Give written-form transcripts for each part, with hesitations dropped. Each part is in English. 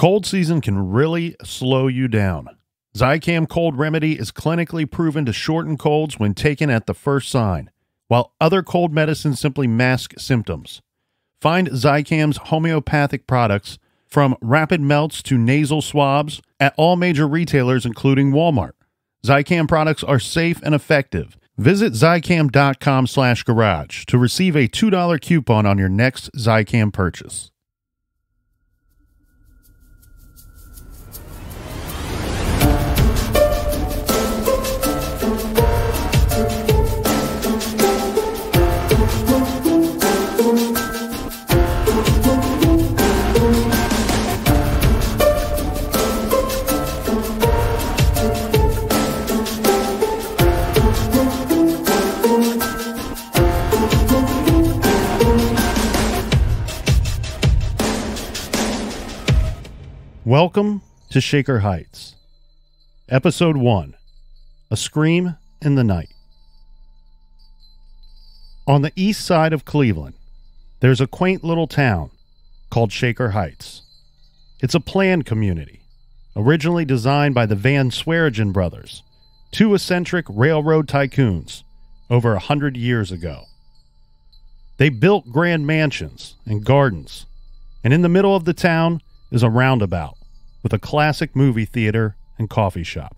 Cold season can really slow you down. Zicam Cold Remedy is clinically proven to shorten colds when taken at the first sign, while other cold medicines simply mask symptoms. Find Zicam's homeopathic products, from rapid melts to nasal swabs, at all major retailers, including Walmart. Zicam products are safe and effective. Visit Zicam.com/garage to receive a $2 coupon on your next Zicam purchase. Welcome to Shaker Heights. Episode 1, A Scream in the Night. On the east side of Cleveland, there's a quaint little town called Shaker Heights. It's a planned community, originally designed by the Van Sweringen brothers, two eccentric railroad tycoons, over 100 years ago. They built grand mansions and gardens, and in the middle of the town is a roundabout with a classic movie theater and coffee shop.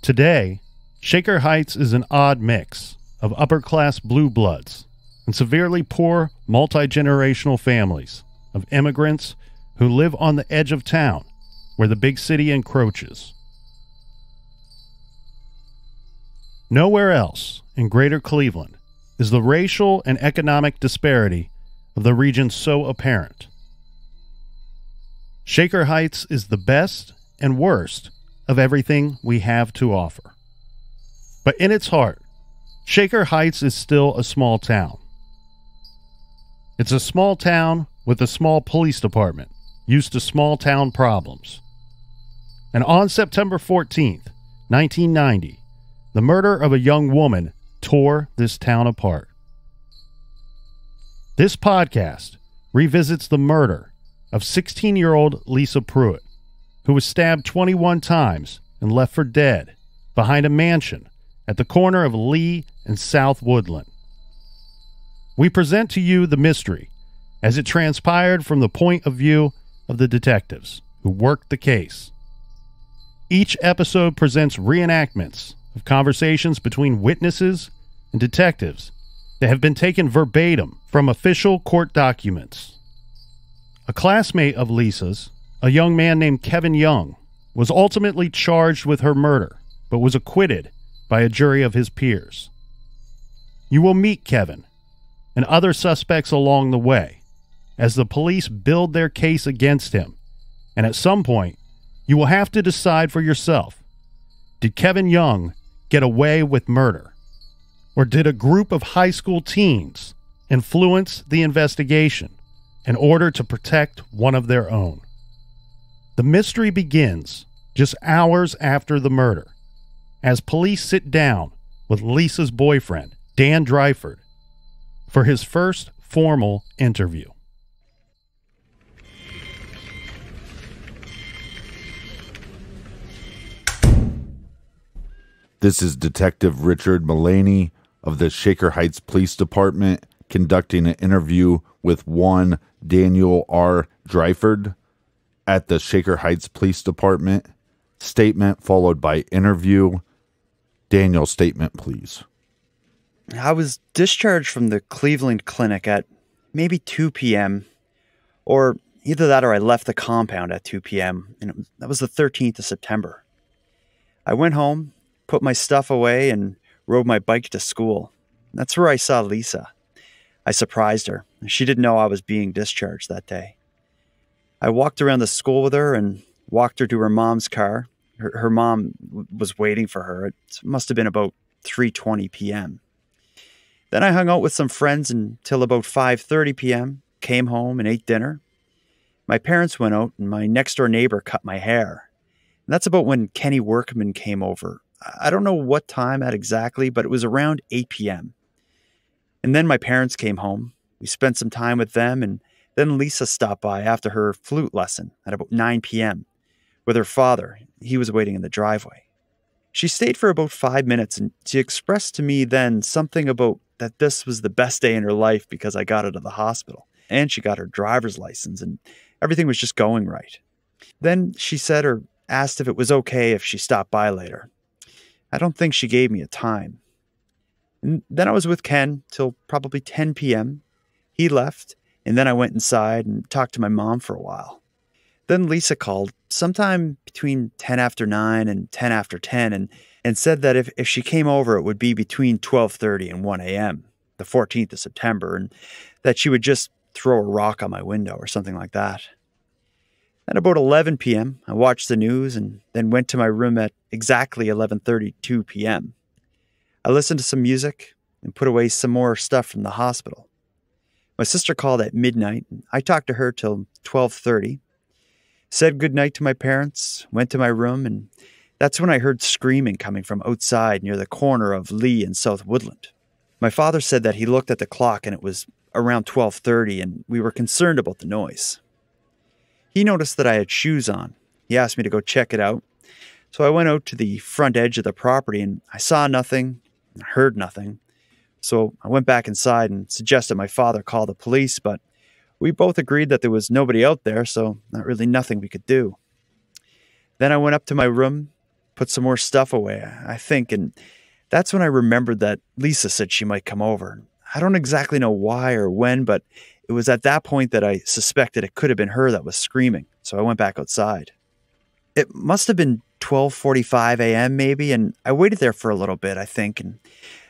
Today, Shaker Heights is an odd mix of upper-class blue bloods and severely poor multi-generational families of immigrants who live on the edge of town where the big city encroaches. Nowhere else in greater Cleveland is the racial and economic disparity of the region so apparent. Shaker Heights is the best and worst of everything we have to offer. But in its heart, Shaker Heights is still a small town. It's a small town with a small police department, used to small town problems. And on September 14th, 1990, the murder of a young woman tore this town apart. This podcast revisits the murder of 16-year-old Lisa Pruett, who was stabbed 21 times and left for dead behind a mansion at the corner of Lee and South Woodland. We present to you the mystery as it transpired from the point of view of the detectives who worked the case. Each episode presents reenactments of conversations between witnesses and detectives that have been taken verbatim from official court documents. A classmate of Lisa's, a young man named Kevin Young, was ultimately charged with her murder, but was acquitted by a jury of his peers. You will meet Kevin and other suspects along the way as the police build their case against him, and at some point, you will have to decide for yourself, did Kevin Young get away with murder? Or did a group of high school teens influence the investigation in order to protect one of their own? The mystery begins just hours after the murder, as police sit down with Lisa's boyfriend, Dan Dryford, for his first formal interview. This is Detective Richard Mullaney of the Shaker Heights Police Department conducting an interview with one Daniel R. Dryford at the Shaker Heights Police Department. Statement followed by interview. Daniel's statement, please. I was discharged from the Cleveland Clinic at maybe 2 p.m. or either that or I left the compound at 2 p.m. and that was the 13th of September. I went home, put my stuff away, and rode my bike to school. That's where I saw Lisa. I surprised her. She didn't know I was being discharged that day. I walked around the school with her and walked her to her mom's car. Her mom was waiting for her. It must have been about 3:20 p.m. Then I hung out with some friends until about 5:30 p.m., came home and ate dinner. My parents went out and my next-door neighbor cut my hair. And that's about when Kenny Workman came over. I don't know what time at exactly, but it was around 8 p.m. And then my parents came home. We spent some time with them and Then Lisa stopped by after her flute lesson at about 9 p.m. with her father. He was waiting in the driveway. She stayed for about 5 minutes, and she expressed to me then something about that this was the best day in her life because I got out of the hospital, and she got her driver's license, and everything was just going right. Then she said or asked if it was okay if she stopped by later. I don't think she gave me a time. And then I was with Ken till probably 10 p.m. He left, and then I went inside and talked to my mom for a while. Then Lisa called sometime between 10 after 9 and 10 after 10 and said that if she came over, it would be between 12:30 and 1 a.m., the 14th of September, and that she would just throw a rock on my window or something like that. At about 11 p.m., I watched the news and then went to my room at exactly 11:32 p.m. I listened to some music and put away some more stuff from the hospital. My sister called at midnight, and I talked to her till 12:30. Said goodnight to my parents, went to my room, and that's when I heard screaming coming from outside near the corner of Lee and South Woodland. My father said that he looked at the clock and it was around 12:30 and we were concerned about the noise. He noticed that I had shoes on. He asked me to go check it out. So I went out to the front edge of the property and I saw nothing, heard nothing. So I went back inside and suggested my father call the police, but we both agreed that there was nobody out there, so not really nothing we could do. Then I went up to my room, put some more stuff away, I think, and that's when I remembered that Lisa said she might come over. I don't exactly know why or when, but it was at that point that I suspected it could have been her that was screaming, so I went back outside. It must have been 12:45 a.m. maybe, and I waited there for a little bit, I think, and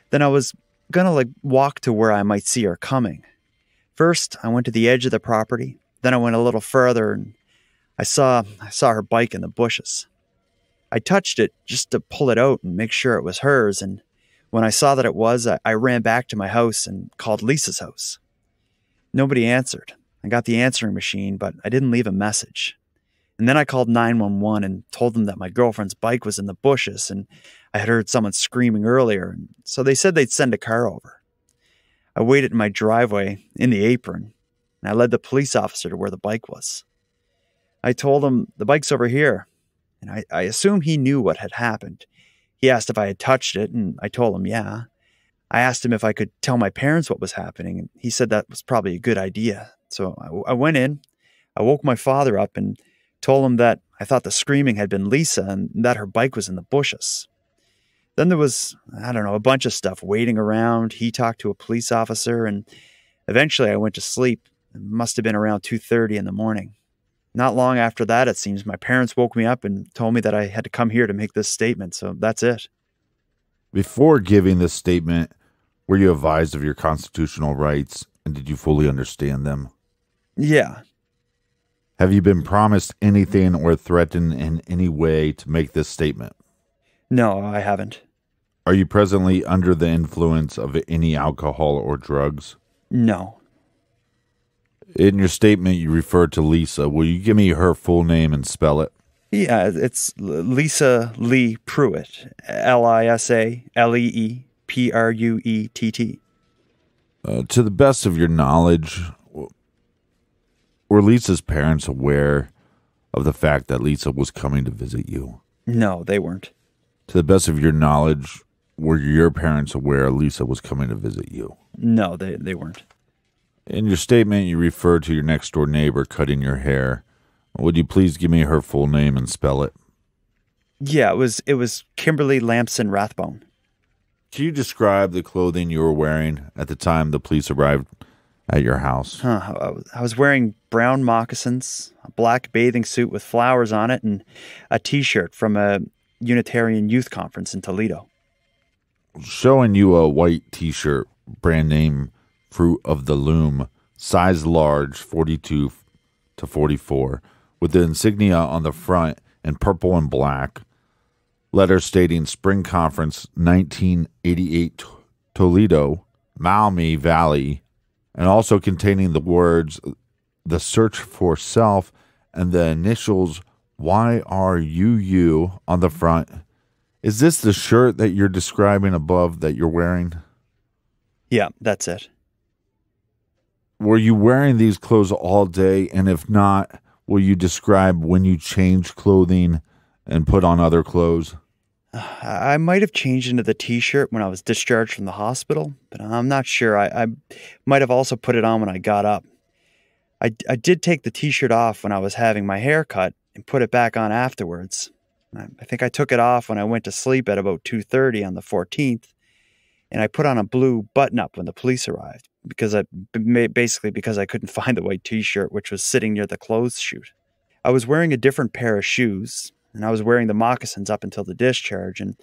then I was gonna walk to where I might see her coming. First, I went to the edge of the property. Then I went a little further and I saw her bike in the bushes. I touched it just to pull it out and make sure it was hers. And when I saw that it was, I ran back to my house and called Lisa's house. Nobody answered. I got the answering machine, but I didn't leave a message. And then I called 911 and told them that my girlfriend's bike was in the bushes and I had heard someone screaming earlier. And so they said they'd send a car over. I waited in my driveway, in the apron, and I led the police officer to where the bike was. I told him, the bike's over here, and I assume he knew what had happened. He asked if I had touched it, and I told him, yeah. I asked him if I could tell my parents what was happening, and he said that was probably a good idea. So I went in, I woke my father up, and told him that I thought the screaming had been Lisa, and that her bike was in the bushes. Then there was, I don't know, a bunch of stuff waiting around. He talked to a police officer, and eventually I went to sleep. It must have been around 2:30 in the morning. Not long after that, it seems, my parents woke me up and told me that I had to come here to make this statement, so that's it. Before giving this statement, were you advised of your constitutional rights, and did you fully understand them? Yeah. Have you been promised anything or threatened in any way to make this statement? No, I haven't. Are you presently under the influence of any alcohol or drugs? No. In your statement, you referred to Lisa. Will you give me her full name and spell it? Yeah, it's Lisa Lee Pruett. L-I-S-A-L-E-E-P-R-U-E-T-T. To the best of your knowledge, were Lisa's parents aware of the fact that Lisa was coming to visit you? No, they weren't. To the best of your knowledge, were your parents aware Lisa was coming to visit you? No, they weren't. In your statement, you refer to your next-door neighbor cutting your hair. Would you please give me her full name and spell it? Yeah, it was Kimberly Lampson Rathbun. Can you describe the clothing you were wearing at the time the police arrived at your house? I was wearing brown moccasins, a black bathing suit with flowers on it, and a T-shirt from a Unitarian Youth Conference in Toledo. Showing you a white T-shirt, brand name Fruit of the Loom, size large, 42 to 44, with the insignia on the front in purple and black, letter stating Spring Conference 1988 Toledo, Maumee Valley, and also containing the words The Search for Self and the initials YRUU on the front. Is this the shirt that you're describing above that you're wearing? Yeah, that's it. were you wearing these clothes all day? And if not, will you describe when you changed clothing and put on other clothes? I might have changed into the T-shirt when I was discharged from the hospital, but I'm not sure. I might have also put it on when I got up. I did take the T-shirt off when I was having my hair cut and put it back on afterwards. I think I took it off when I went to sleep at about 2:30 on the 14th, and I put on a blue button-up when the police arrived, because I couldn't find the white T-shirt, which was sitting near the clothes chute. I was wearing a different pair of shoes, and I was wearing the moccasins up until the discharge, and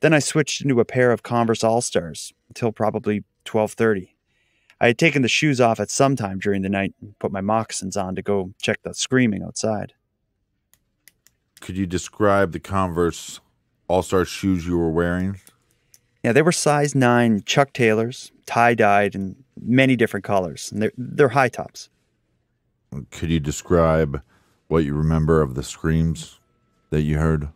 then I switched into a pair of Converse All-Stars until probably 12:30. I had taken the shoes off at some time during the night and put my moccasins on to go check the screaming outside. Could you describe the Converse All-Star shoes you were wearing? Yeah, they were size 9 Chuck Taylors, tie-dyed in many different colors, and they're high tops. Could you describe what you remember of the screams that you heard?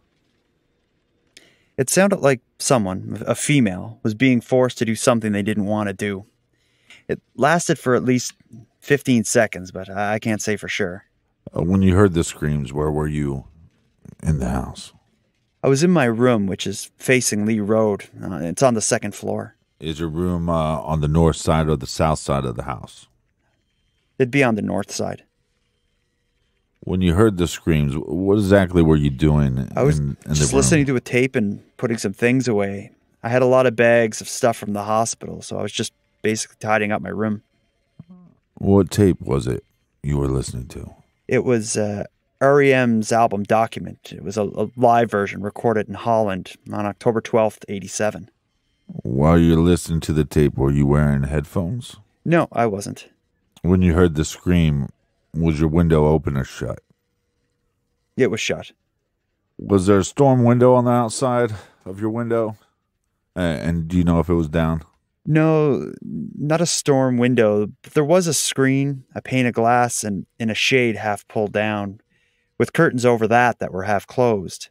It sounded like someone, a female, was being forced to do something they didn't want to do. It lasted for at least 15 seconds, but I can't say for sure. When you heard the screams, where were you in the house? I was in my room, which is facing Lee Road. It's on the second floor. Is your room on the north side or the south side of the house? It'd be on the north side. When you heard the screams, what exactly were you doing? I was just listening to a tape and putting some things away. I had a lot of bags of stuff from the hospital, so I was just basically tidying up my room. What tape was it you were listening to? It was REM's album Document. It was a live version recorded in Holland on October 12th, 87. While you're listening to the tape, were you wearing headphones? No, I wasn't. When you heard the scream, was your window open or shut? It was shut. Was there a storm window on the outside of your window? And do you know if it was down? No, not a storm window. There was a screen, a pane of glass, and a shade half pulled down, with curtains over that were half closed.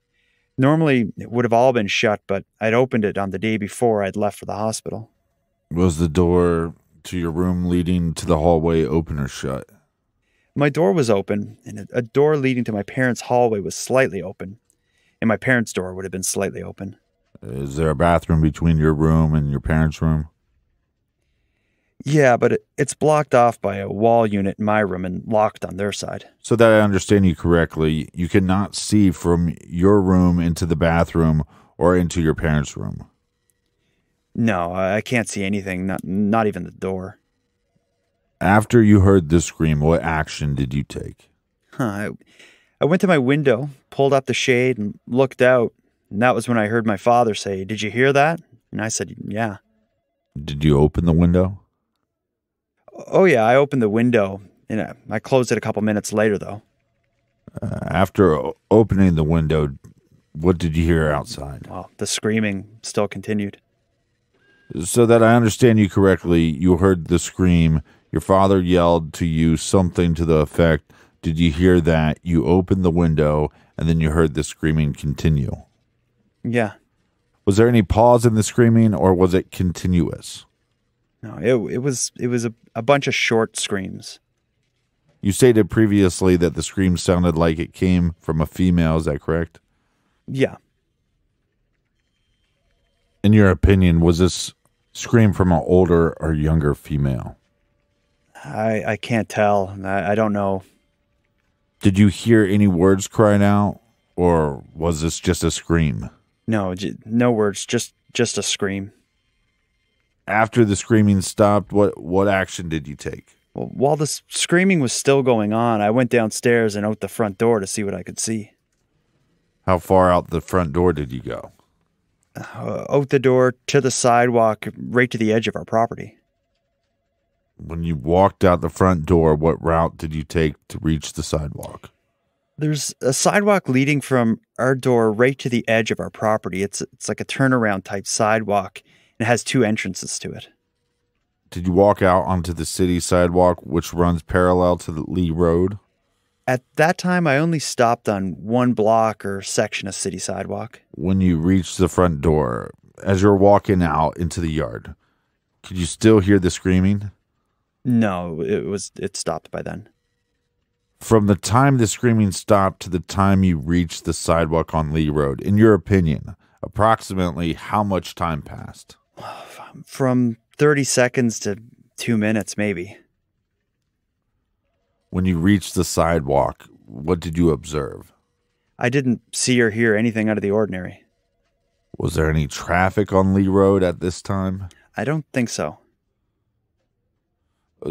Normally, it would have all been shut, but I'd opened it on the day before I'd left for the hospital. Was the door to your room leading to the hallway open or shut? My door was open, and a door leading to my parents' hallway was slightly open, and my parents' door would have been slightly open. Is there a bathroom between your room and your parents' room? Yeah, but it's blocked off by a wall unit in my room and locked on their side. So that I understand you correctly, you cannot see from your room into the bathroom or into your parents' room? No, I can't see anything, not even the door. After you heard the scream, what action did you take? I went to my window, pulled up the shade, and looked out, and that was when I heard my father say, "Did you hear that?" And I said, "Yeah." Did you open the window? Oh, yeah, I opened the window, and I closed it a couple minutes later, though. After opening the window, what did you hear outside? Well, the screaming still continued. So that I understand you correctly, you heard the scream. Your father yelled to you something to the effect, "Did you hear that?" You opened the window, and then you heard the screaming continue. Yeah. Was there any pause in the screaming, or was it continuous? No, it was a bunch of short screams. You stated previously that the scream sounded like it came from a female, is that correct? Yeah. In your opinion, was this scream from an older or younger female? I can't tell. I don't know. Did you hear any words crying out, or was this just a scream? No, no words, just a scream. After the screaming stopped, what action did you take? Well, while the screaming was still going on, I went downstairs and out the front door to see what I could see. How far out the front door did you go? Out the door, to the sidewalk, right to the edge of our property. When you walked out the front door, what route did you take to reach the sidewalk? There's a sidewalk leading from our door right to the edge of our property. It's like a turnaround type sidewalk. It has two entrances to it. Did you walk out onto the city sidewalk, which runs parallel to the Lee Road? At that time, I only stopped on one block or section of city sidewalk. When you reached the front door, as you're walking out into the yard, could you still hear the screaming? No, it stopped by then. From the time the screaming stopped to the time you reached the sidewalk on Lee Road, in your opinion, approximately how much time passed? From 30 seconds to 2 minutes, maybe. When you reached the sidewalk, what did you observe? I didn't see or hear anything out of the ordinary. Was there any traffic on Lee Road at this time? I don't think so.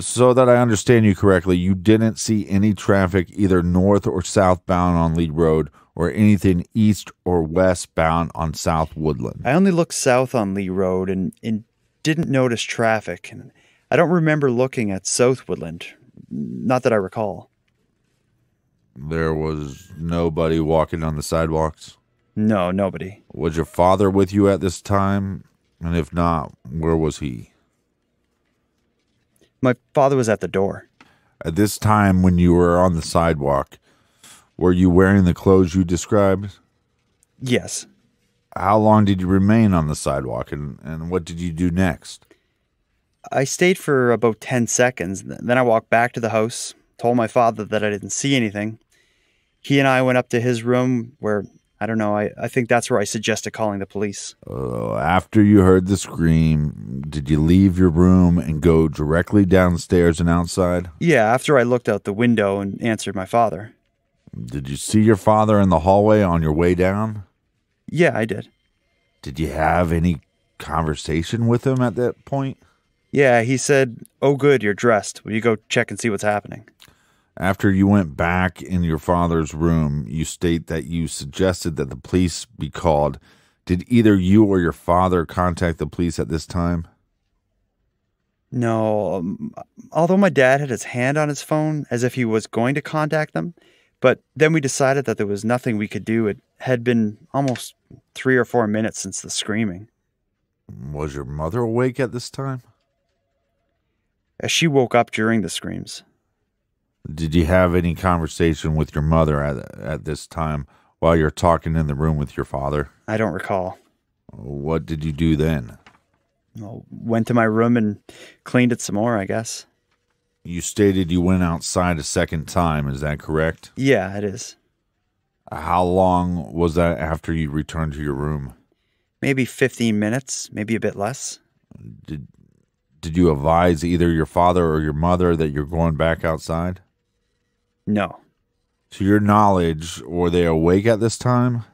So that I understand you correctly, you didn't see any traffic either north or southbound on Lee Road or anything east or westbound on South Woodland. I only looked south on Lee Road and didn't notice traffic. And I don't remember looking at South Woodland. Not that I recall. There was nobody walking on the sidewalks? No, nobody. Was your father with you at this time? And if not, where was he? My father was at the door. At this time when you were on the sidewalk, were you wearing the clothes you described? Yes. How long did you remain on the sidewalk, and what did you do next? I stayed for about 10 seconds. Then I walked back to the house, told my father that I didn't see anything. He and I went up to his room where, I don't know, I think that's where I suggested calling the police. After you heard the scream, did you leave your room and go directly downstairs and outside? Yeah, after I looked out the window and answered my father. Did you see your father in the hallway on your way down? Yeah, I did. Did you have any conversation with him at that point? Yeah, he said, "Oh good, you're dressed. Will you go check and see what's happening?" After you went back in your father's room, you state that you suggested that the police be called. Did either you or your father contact the police at this time? No, although my dad had his hand on his phone as if he was going to contact them, but then we decided that there was nothing we could do. It had been almost 3 or 4 minutes since the screaming. Was your mother awake at this time? She woke up during the screams. Did you have any conversation with your mother at this time while you're talking in the room with your father? I don't recall. What did you do then? Well, went to my room and cleaned it some more, I guess. You stated you went outside a second time, is that correct? Yeah, it is. How long was that after you returned to your room? Maybe 15 minutes, maybe a bit less. Did you advise either your father or your mother that you're going back outside? No. To your knowledge, were they awake at this time?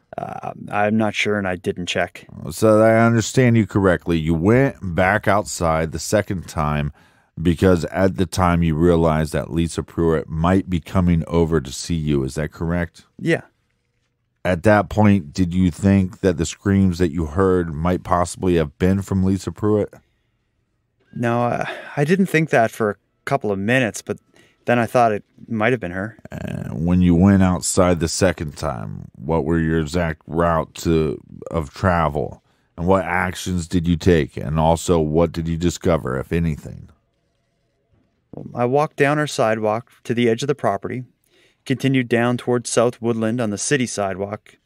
I'm not sure, and I didn't check. So that I understand you correctly, you went back outside the second time because at the time you realized that Lisa Pruett might be coming over to see you. Is that correct? Yeah. At that point, did you think that the screams that you heard might possibly have been from Lisa Pruett? No, I didn't think that for a couple of minutes, but then I thought it might have been her. And when you went outside the second time, what were your exact route of travel? And what actions did you take? And also, what did you discover, if anything? I walked down our sidewalk to the edge of the property, continued down towards South Woodland on the city sidewalk,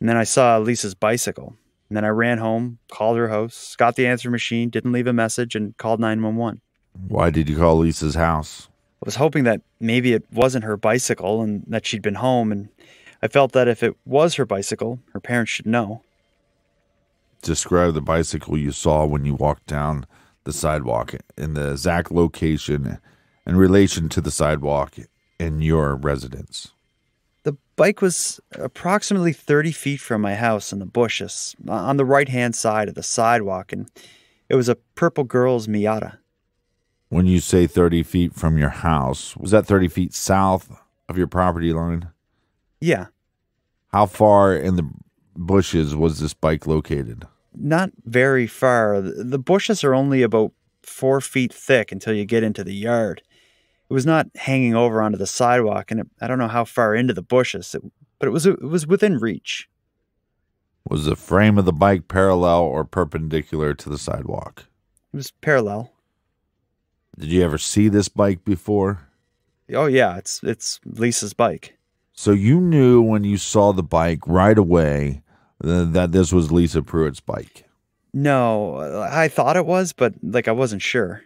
and then I saw Lisa's bicycle. And then I ran home, called her house, got the answering machine, didn't leave a message, and called 911. Why did you call Lisa's house? I was hoping that maybe it wasn't her bicycle and that she'd been home, and I felt that if it was her bicycle, her parents should know. Describe the bicycle you saw when you walked down the sidewalk in the exact location in relation to the sidewalk in your residence. The bike was approximately 30 feet from my house in the bushes, on the right-hand side of the sidewalk, and it was a purple girl's Miata. When you say 30 feet from your house, was that 30 feet south of your property line? Yeah. How far in the bushes was this bike located? Not very far. The bushes are only about 4 feet thick until you get into the yard. It was not hanging over onto the sidewalk, and I don't know how far into the bushes, but it was within reach. Was the frame of the bike parallel or perpendicular to the sidewalk? It was parallel. Did you ever see this bike before? Oh, yeah, it's Lisa's bike. So you knew when you saw the bike right away that this was Lisa Pruitt's bike? No, I thought it was, but I wasn't sure.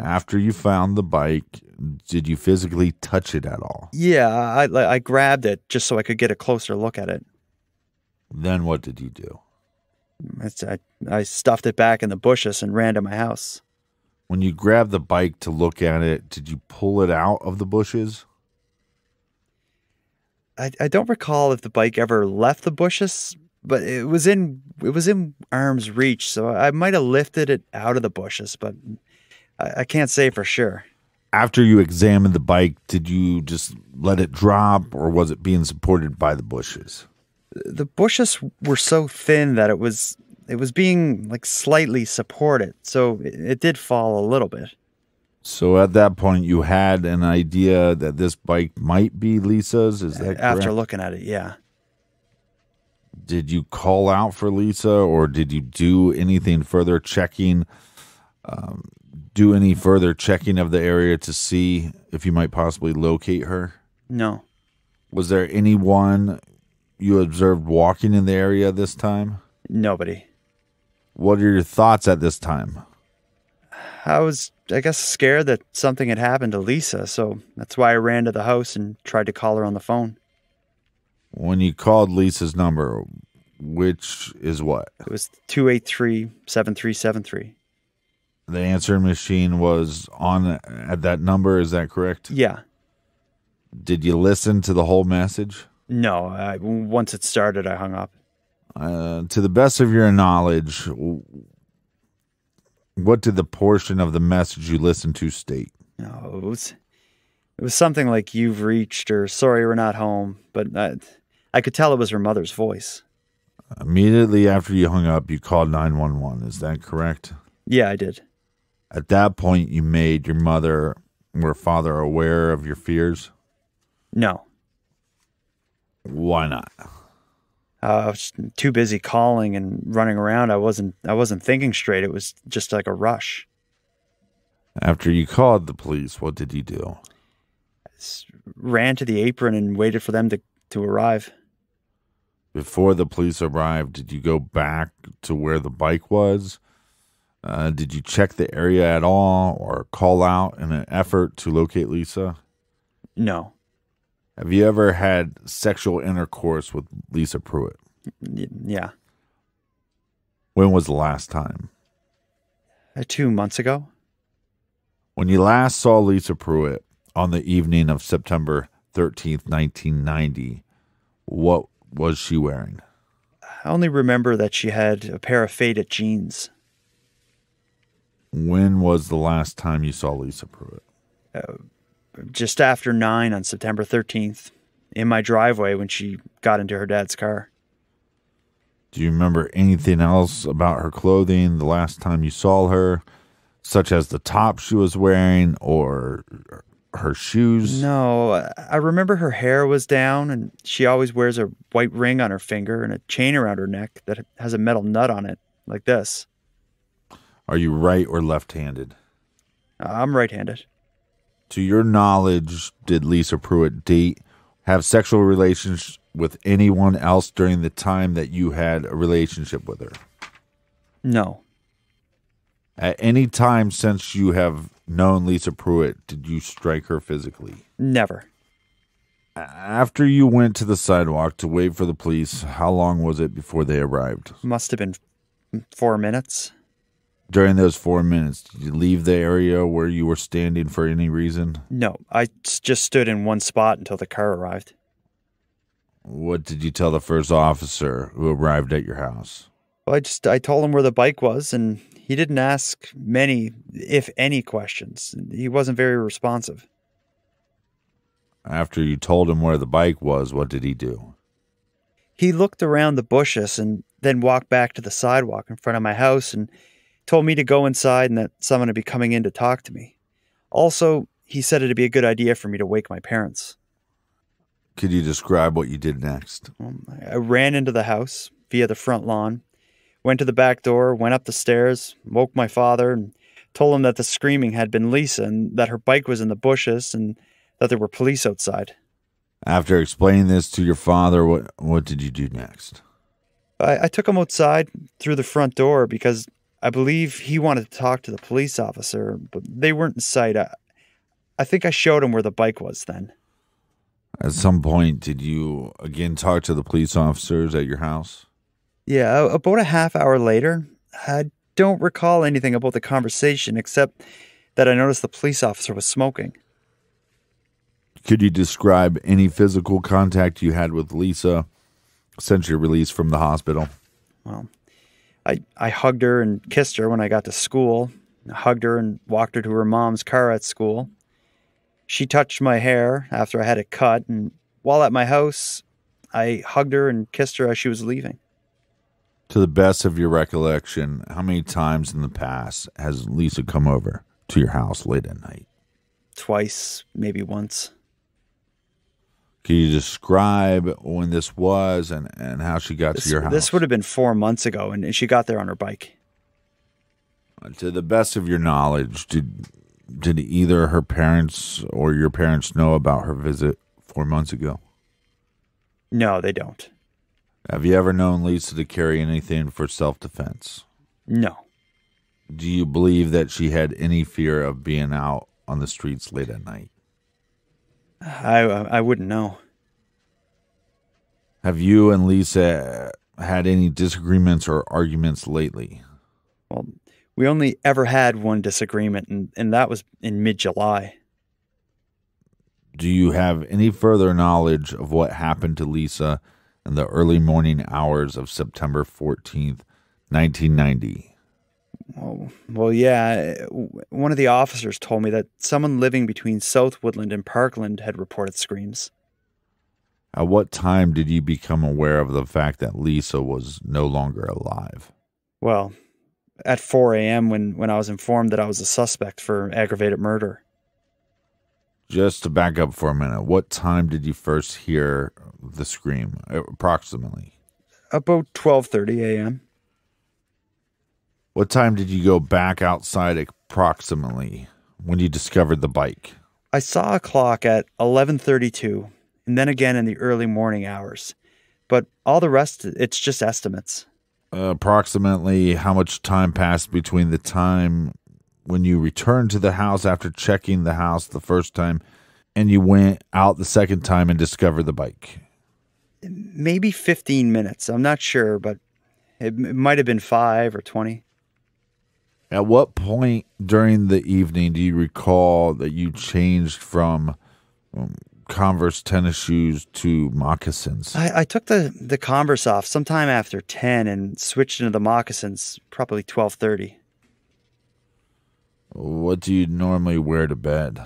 After you found the bike, did you physically touch it at all? Yeah, I grabbed it just so I could get a closer look at it. Then what did you do? I stuffed it back in the bushes and ran to my house. When you grabbed the bike to look at it, did you pull it out of the bushes? I don't recall if the bike ever left the bushes, but it was in arm's reach, so I might have lifted it out of the bushes, but I can't say for sure. After you examined the bike, did you just let it drop, or was it being supported by the bushes? The bushes were so thin that it was being like slightly supported, so it did fall a little bit. So at that point, you had an idea that this bike might be Lisa's? Is that correct? After looking at it, yeah. Did you call out for Lisa, or did you do anything further checking? Do any further checking of the area to see if you might possibly locate her? No. Was there anyone you observed walking in the area this time? Nobody. What are your thoughts at this time? I was, I guess, scared that something had happened to Lisa, so that's why I ran to the house and tried to call her on the phone. When you called Lisa's number, which is what? It was 283-7373. The answering machine was on at that number, is that correct? Yeah. Did you listen to the whole message? No. Once it started, I hung up. To the best of your knowledge, what did the portion of the message you listened to state? No, it was something like, "You've reached," or "Sorry, we're not home," but I could tell it was her mother's voice. Immediately after you hung up, you called 911, is that correct? Yeah, I did. At that point, you made your mother or father aware of your fears? No. Why not? I was too busy calling and running around. I wasn't thinking straight. It was just like a rush. After you called the police, what did you do? I ran to the apron and waited for them to arrive. Before the police arrived, did you go back to where the bike was? Did you check the area at all or call out in an effort to locate Lisa? No. Have you ever had sexual intercourse with Lisa Pruett? Yeah. When was the last time? 2 months ago. When you last saw Lisa Pruett on the evening of September 13th, 1990, what was she wearing? I only remember that she had a pair of faded jeans. When was the last time you saw Lisa Pruett? Just after 9 on September 13th, in my driveway when she got into her dad's car. Do you remember anything else about her clothing the last time you saw her, such as the top she was wearing or her shoes? No, I remember her hair was down, and she always wears a white ring on her finger and a chain around her neck that has a metal nut on it, like this. Are you right or left-handed? I'm right-handed. To your knowledge, did Lisa Pruett date, have sexual relations with anyone else during the time that you had a relationship with her? No. At any time since you have known Lisa Pruett, did you strike her physically? Never. After you went to the sidewalk to wait for the police, how long was it before they arrived? Must have been 4 minutes. During those 4 minutes, did you leave the area where you were standing for any reason? No, I just stood in one spot until the car arrived. What did you tell the first officer who arrived at your house? Well, I told him where the bike was, and he didn't ask many, if any, questions. He wasn't very responsive. After you told him where the bike was, what did he do? He looked around the bushes and then walked back to the sidewalk in front of my house and told me to go inside and that someone would be coming in to talk to me. Also, he said it'd be a good idea for me to wake my parents. Could you describe what you did next? I ran into the house via the front lawn, went to the back door, went up the stairs, woke my father, and told him that the screaming had been Lisa and that her bike was in the bushes and that there were police outside. After explaining this to your father, what did you do next? I took him outside through the front door because I believe he wanted to talk to the police officer, but they weren't in sight. I think I showed him where the bike was then. At some point, did you again talk to the police officers at your house? Yeah, about a half hour later. I don't recall anything about the conversation except that I noticed the police officer was smoking. Could you describe any physical contact you had with Lisa since your release from the hospital? Well, I hugged her and kissed her when I got to school. I hugged her and walked her to her mom's car at school. She touched my hair after I had it cut, and while at my house, I hugged her and kissed her as she was leaving. To the best of your recollection, how many times in the past has Lisa come over to your house late at night? Twice, maybe once. Can you describe when this was and how she got to your house? This would have been 4 months ago, and she got there on her bike. To the best of your knowledge, did either her parents or your parents know about her visit 4 months ago? No, they don't. Have you ever known Lisa to carry anything for self-defense? No. Do you believe that she had any fear of being out on the streets late at night? I wouldn't know. Have you and Lisa had any disagreements or arguments lately? Well, we only ever had one disagreement, and that was in mid-July. Do you have any further knowledge of what happened to Lisa in the early morning hours of September 14th, 1990? Well, yeah, one of the officers told me that someone living between South Woodland and Parkland had reported screams. At what time did you become aware of the fact that Lisa was no longer alive? Well, at 4 a.m. when I was informed that I was a suspect for aggravated murder. Just to back up for a minute, what time did you first hear the scream, approximately? About 12:30 a.m. What time did you go back outside approximately when you discovered the bike? I saw a clock at 11:32 and then again in the early morning hours. But all the rest, it's just estimates. Approximately how much time passed between the time when you returned to the house after checking the house the first time and you went out the second time and discovered the bike? Maybe 15 minutes. I'm not sure, but it might have been 5 or 20. At what point during the evening do you recall that you changed from Converse tennis shoes to moccasins? I took the Converse off sometime after 10 and switched into the moccasins, probably 12:30. What do you normally wear to bed?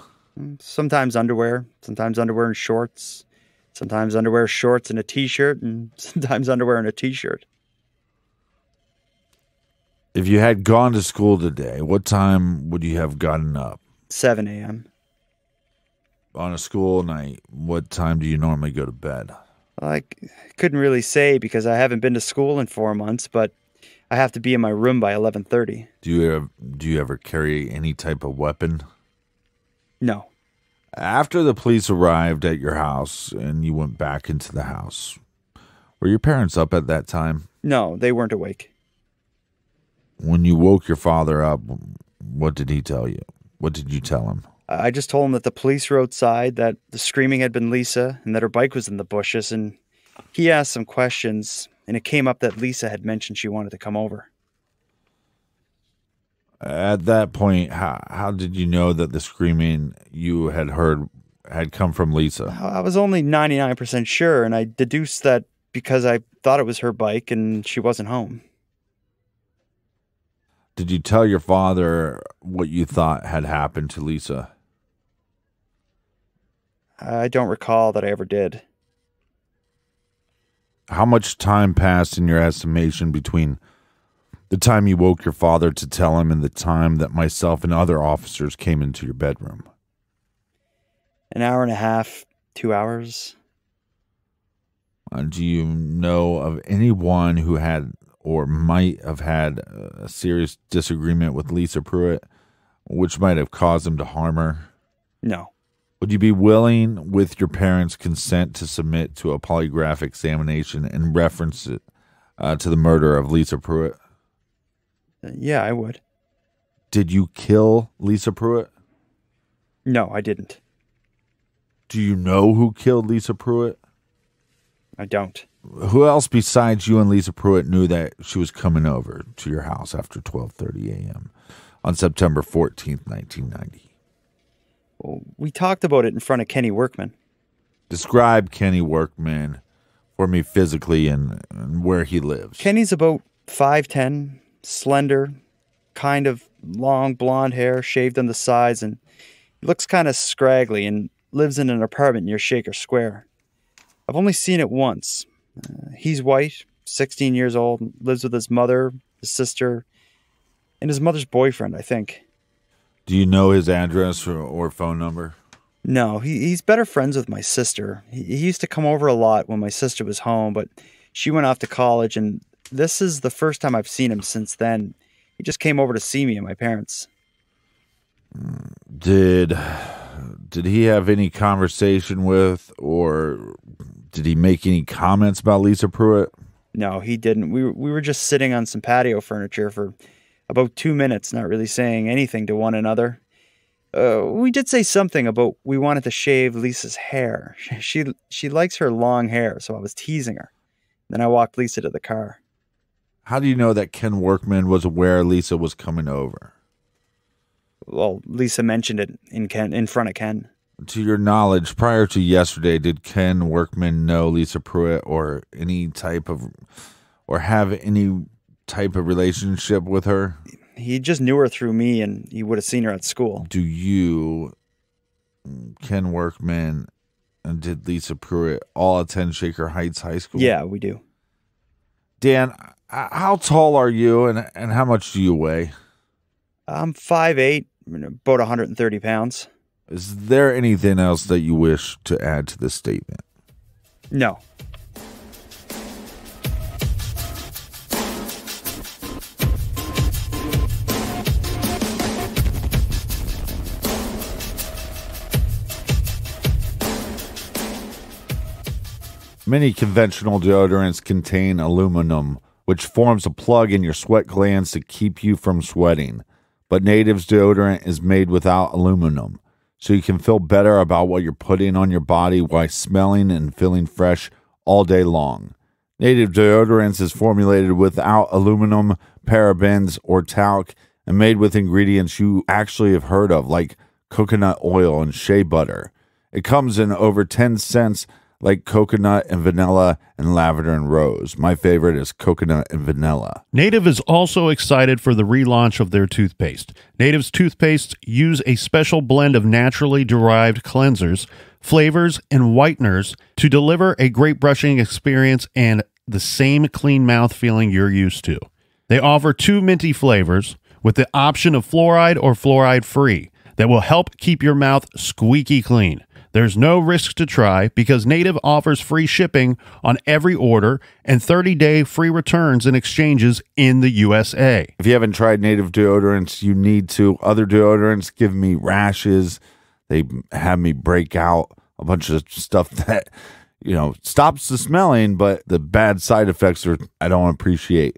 Sometimes underwear and shorts, sometimes underwear, shorts, and a T-shirt, and sometimes underwear and a T-shirt. If you had gone to school today, what time would you have gotten up? 7 a.m. On a school night, what time do you normally go to bed? I couldn't really say because I haven't been to school in 4 months, but I have to be in my room by 11:30. Do you ever carry any type of weapon? No. After the police arrived at your house and you went back into the house, were your parents up at that time? No, they weren't awake. When you woke your father up, what did he tell you? What did you tell him? I just told him that the police were outside, that the screaming had been Lisa, and that her bike was in the bushes. And he asked some questions, and it came up that Lisa had mentioned she wanted to come over. At that point, how did you know that the screaming you had heard had come from Lisa? I was only 99% sure, and I deduced that because I thought it was her bike and she wasn't home. Did you tell your father what you thought had happened to Lisa? I don't recall that I ever did. How much time passed in your estimation between the time you woke your father to tell him and the time that myself and other officers came into your bedroom? An hour and a half, 2 hours. Do you know of anyone who had or might have had a serious disagreement with Lisa Pruett, which might have caused him to harm her? No. Would you be willing, with your parents' consent, to submit to a polygraph examination in reference to the murder of Lisa Pruett? Yeah, I would. Did you kill Lisa Pruett? No, I didn't. Do you know who killed Lisa Pruett? I don't. Who else besides you and Lisa Pruett knew that she was coming over to your house after 12:30 a.m. on September 14th, 1990? Well, we talked about it in front of Kenny Workman. Describe Kenny Workman for me physically and where he lives. Kenny's about 5'10", slender, kind of long blonde hair, shaved on the sides, and he looks kind of scraggly and lives in an apartment near Shaker Square. I've only seen it once. He's white, 16 years old, lives with his mother, his sister, and his mother's boyfriend, I think. Do you know his address or phone number? No, he's better friends with my sister. He used to come over a lot when my sister was home, but she went off to college, and this is the first time I've seen him since then. He just came over to see me and my parents. Did he have any conversation with, or did he make any comments about Lisa Pruett? No, he didn't. We were just sitting on some patio furniture for about 2 minutes, not really saying anything to one another. We did say something about we wanted to shave Lisa's hair. She likes her long hair, so I was teasing her. Then I walked Lisa to the car. How do you know that Ken Workman was aware Lisa was coming over? Well, Lisa mentioned it in front of Ken. To your knowledge, prior to yesterday, did Ken Workman know Lisa Pruett or have any type of relationship with her? He just knew her through me, and he would have seen her at school. Do you, Ken Workman, and did Lisa Pruett all attend Shaker Heights High School? Yeah, we do. Dan, how tall are you, and how much do you weigh? I'm 5'8", about 130 pounds. Is there anything else that you wish to add to this statement? No. Many conventional deodorants contain aluminum, which forms a plug in your sweat glands to keep you from sweating. But Native's deodorant is made without aluminum, so you can feel better about what you're putting on your body while smelling and feeling fresh all day long. Native Deodorants is formulated without aluminum, parabens, or talc, and made with ingredients you actually have heard of, like coconut oil and shea butter. It comes in over 10 cents, like coconut and vanilla and lavender and rose. My favorite is coconut and vanilla. Native is also excited for the relaunch of their toothpaste. Native's toothpastes use a special blend of naturally derived cleansers, flavors, and whiteners to deliver a great brushing experience and the same clean mouth feeling you're used to. They offer 2 minty flavors with the option of fluoride or fluoride-free that will help keep your mouth squeaky clean. There's no risk to try because Native offers free shipping on every order and 30-day free returns and exchanges in the USA. If you haven't tried Native deodorants, you need to. Other deodorants give me rashes. They have me break out a bunch of stuff that, you know, stops the smelling, but the bad side effects are I don't appreciate.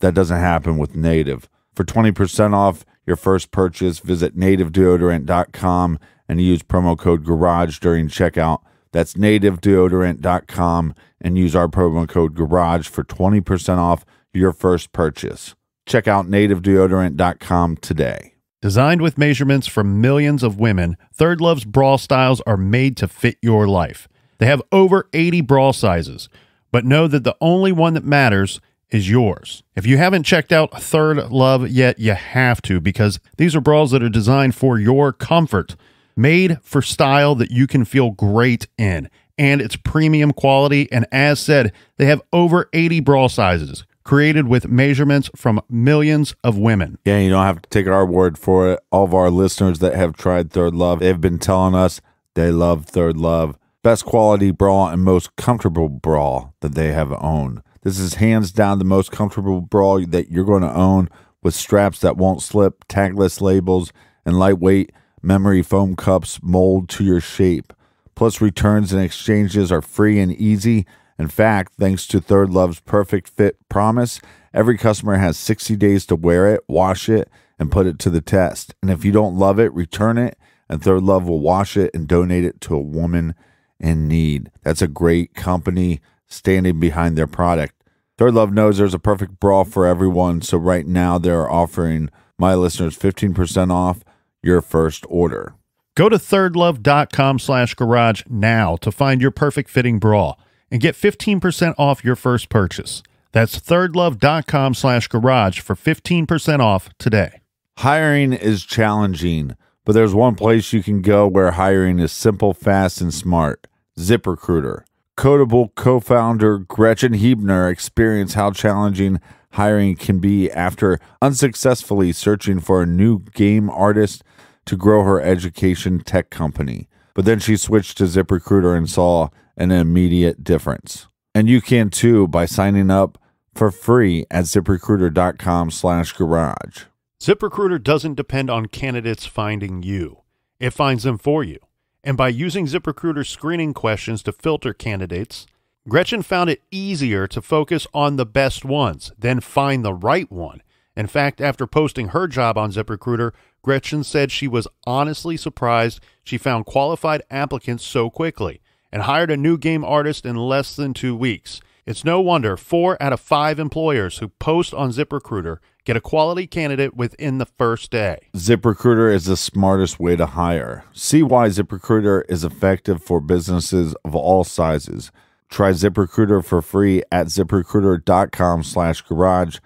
That doesn't happen with Native. For 20% off your first purchase, visit nativedeodorant.com and use promo code GARAGE during checkout. That's nativedeodorant.com and use our promo code GARAGE for 20% off your first purchase. Check out nativedeodorant.com today. Designed with measurements from millions of women, ThirdLove's bra styles are made to fit your life. They have over 80 bra sizes, but know that the only one that matters is yours. If you haven't checked out ThirdLove yet, you have to, because these are bras that are designed for your comfort. Made for style that you can feel great in, and it's premium quality, and as said, they have over 80 bra sizes, created with measurements from millions of women. Yeah, you don't have to take our word for it. All of our listeners that have tried ThirdLove, they've been telling us they love ThirdLove. Best quality bra and most comfortable bra that they have owned. This is hands down the most comfortable bra that you're going to own, with straps that won't slip, tagless labels, and lightweight memory foam cups mold to your shape. Plus, returns and exchanges are free and easy, In fact, thanks to ThirdLove's perfect fit promise, every customer has 60 days to wear it, wash it, and put it to the test. And if you don't love it, return it, and ThirdLove will wash it and donate it to a woman in need. That's a great company standing behind their product. ThirdLove knows there's a perfect bra for everyone, so right now they're offering my listeners 15% off your first order. Go to thirdlove.com/garage now to find your perfect fitting bra and get 15% off your first purchase. That's thirdlove.com/garage for 15% off today. Hiring is challenging, but there's one place you can go where hiring is simple, fast, and smart. ZipRecruiter. Codable co-founder Gretchen Huebner experienced how challenging hiring can be after unsuccessfully searching for a new game artist to grow her education tech company. But then she switched to ZipRecruiter and saw an immediate difference. And you can too by signing up for free at ZipRecruiter.com/garage. ZipRecruiter doesn't depend on candidates finding you. It finds them for you. And by using ZipRecruiter's screening questions to filter candidates, Gretchen found it easier to focus on the best ones than find the right one. In fact, after posting her job on ZipRecruiter, Gretchen said she was honestly surprised she found qualified applicants so quickly and hired a new game artist in less than 2 weeks. It's no wonder 4 out of 5 employers who post on ZipRecruiter get a quality candidate within the first day. ZipRecruiter is the smartest way to hire. See why ZipRecruiter is effective for businesses of all sizes. Try ZipRecruiter for free at ZipRecruiter.com/garage.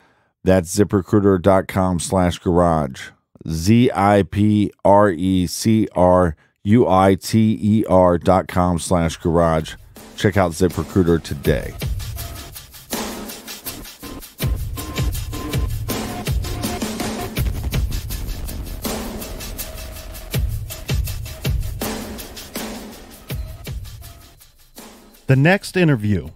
That's ZipRecruiter.com/garage. ZipRecruiter.com/garage. Check out ZipRecruiter today. The next interview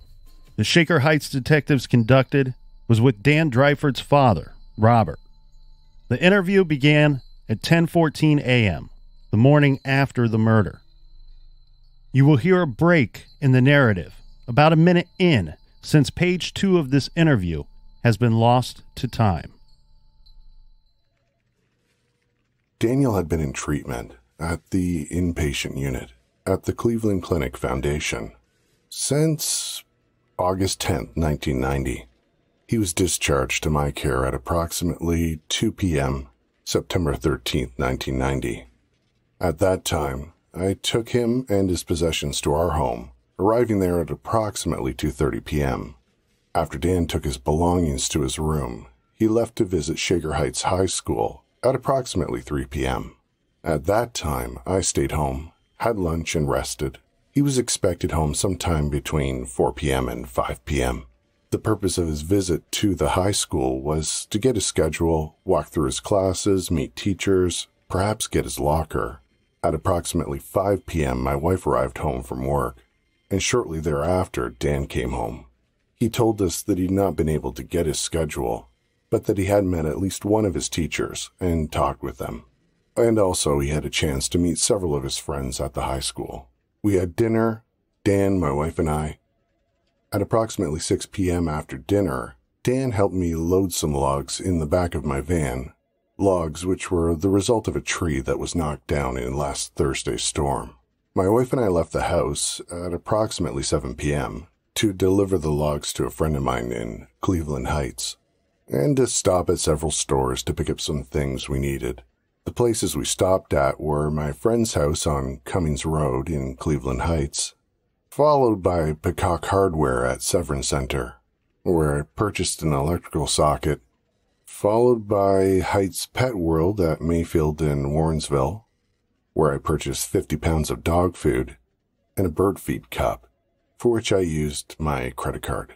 the Shaker Heights detectives conducted was with Dan Dryford's father, Robert. The interview began at 10:14 a.m., the morning after the murder. You will hear a break in the narrative about a minute in, since page 2 of this interview has been lost to time. Daniel had been in treatment at the inpatient unit at the Cleveland Clinic Foundation since August 10, 1990. He was discharged to my care at approximately 2 p.m., September 13, 1990. At that time, I took him and his possessions to our home, arriving there at approximately 2:30 p.m. After Dan took his belongings to his room, he left to visit Shaker Heights High School at approximately 3 p.m. At that time, I stayed home, had lunch, and rested. He was expected home sometime between 4 p.m. and 5 p.m. The purpose of his visit to the high school was to get his schedule, walk through his classes, meet teachers, perhaps get his locker. At approximately 5 p.m., my wife arrived home from work, and shortly thereafter, Dan came home. He told us that he'd not been able to get his schedule, but that he had met at least one of his teachers and talked with them. And also, he had a chance to meet several of his friends at the high school. We had dinner, Dan, my wife, and I. At approximately 6 p.m. after dinner, Dan helped me load some logs in the back of my van, logs which were the result of a tree that was knocked down in last Thursday's storm. My wife and I left the house at approximately 7 p.m. to deliver the logs to a friend of mine in Cleveland Heights and to stop at several stores to pick up some things we needed. The places we stopped at were my friend's house on Cummings Road in Cleveland Heights, followed by Peacock Hardware at Severn Center, where I purchased an electrical socket, followed by Heights Pet World at Mayfield and Warrensville, where I purchased 50 pounds of dog food and a bird feed cup, for which I used my credit card,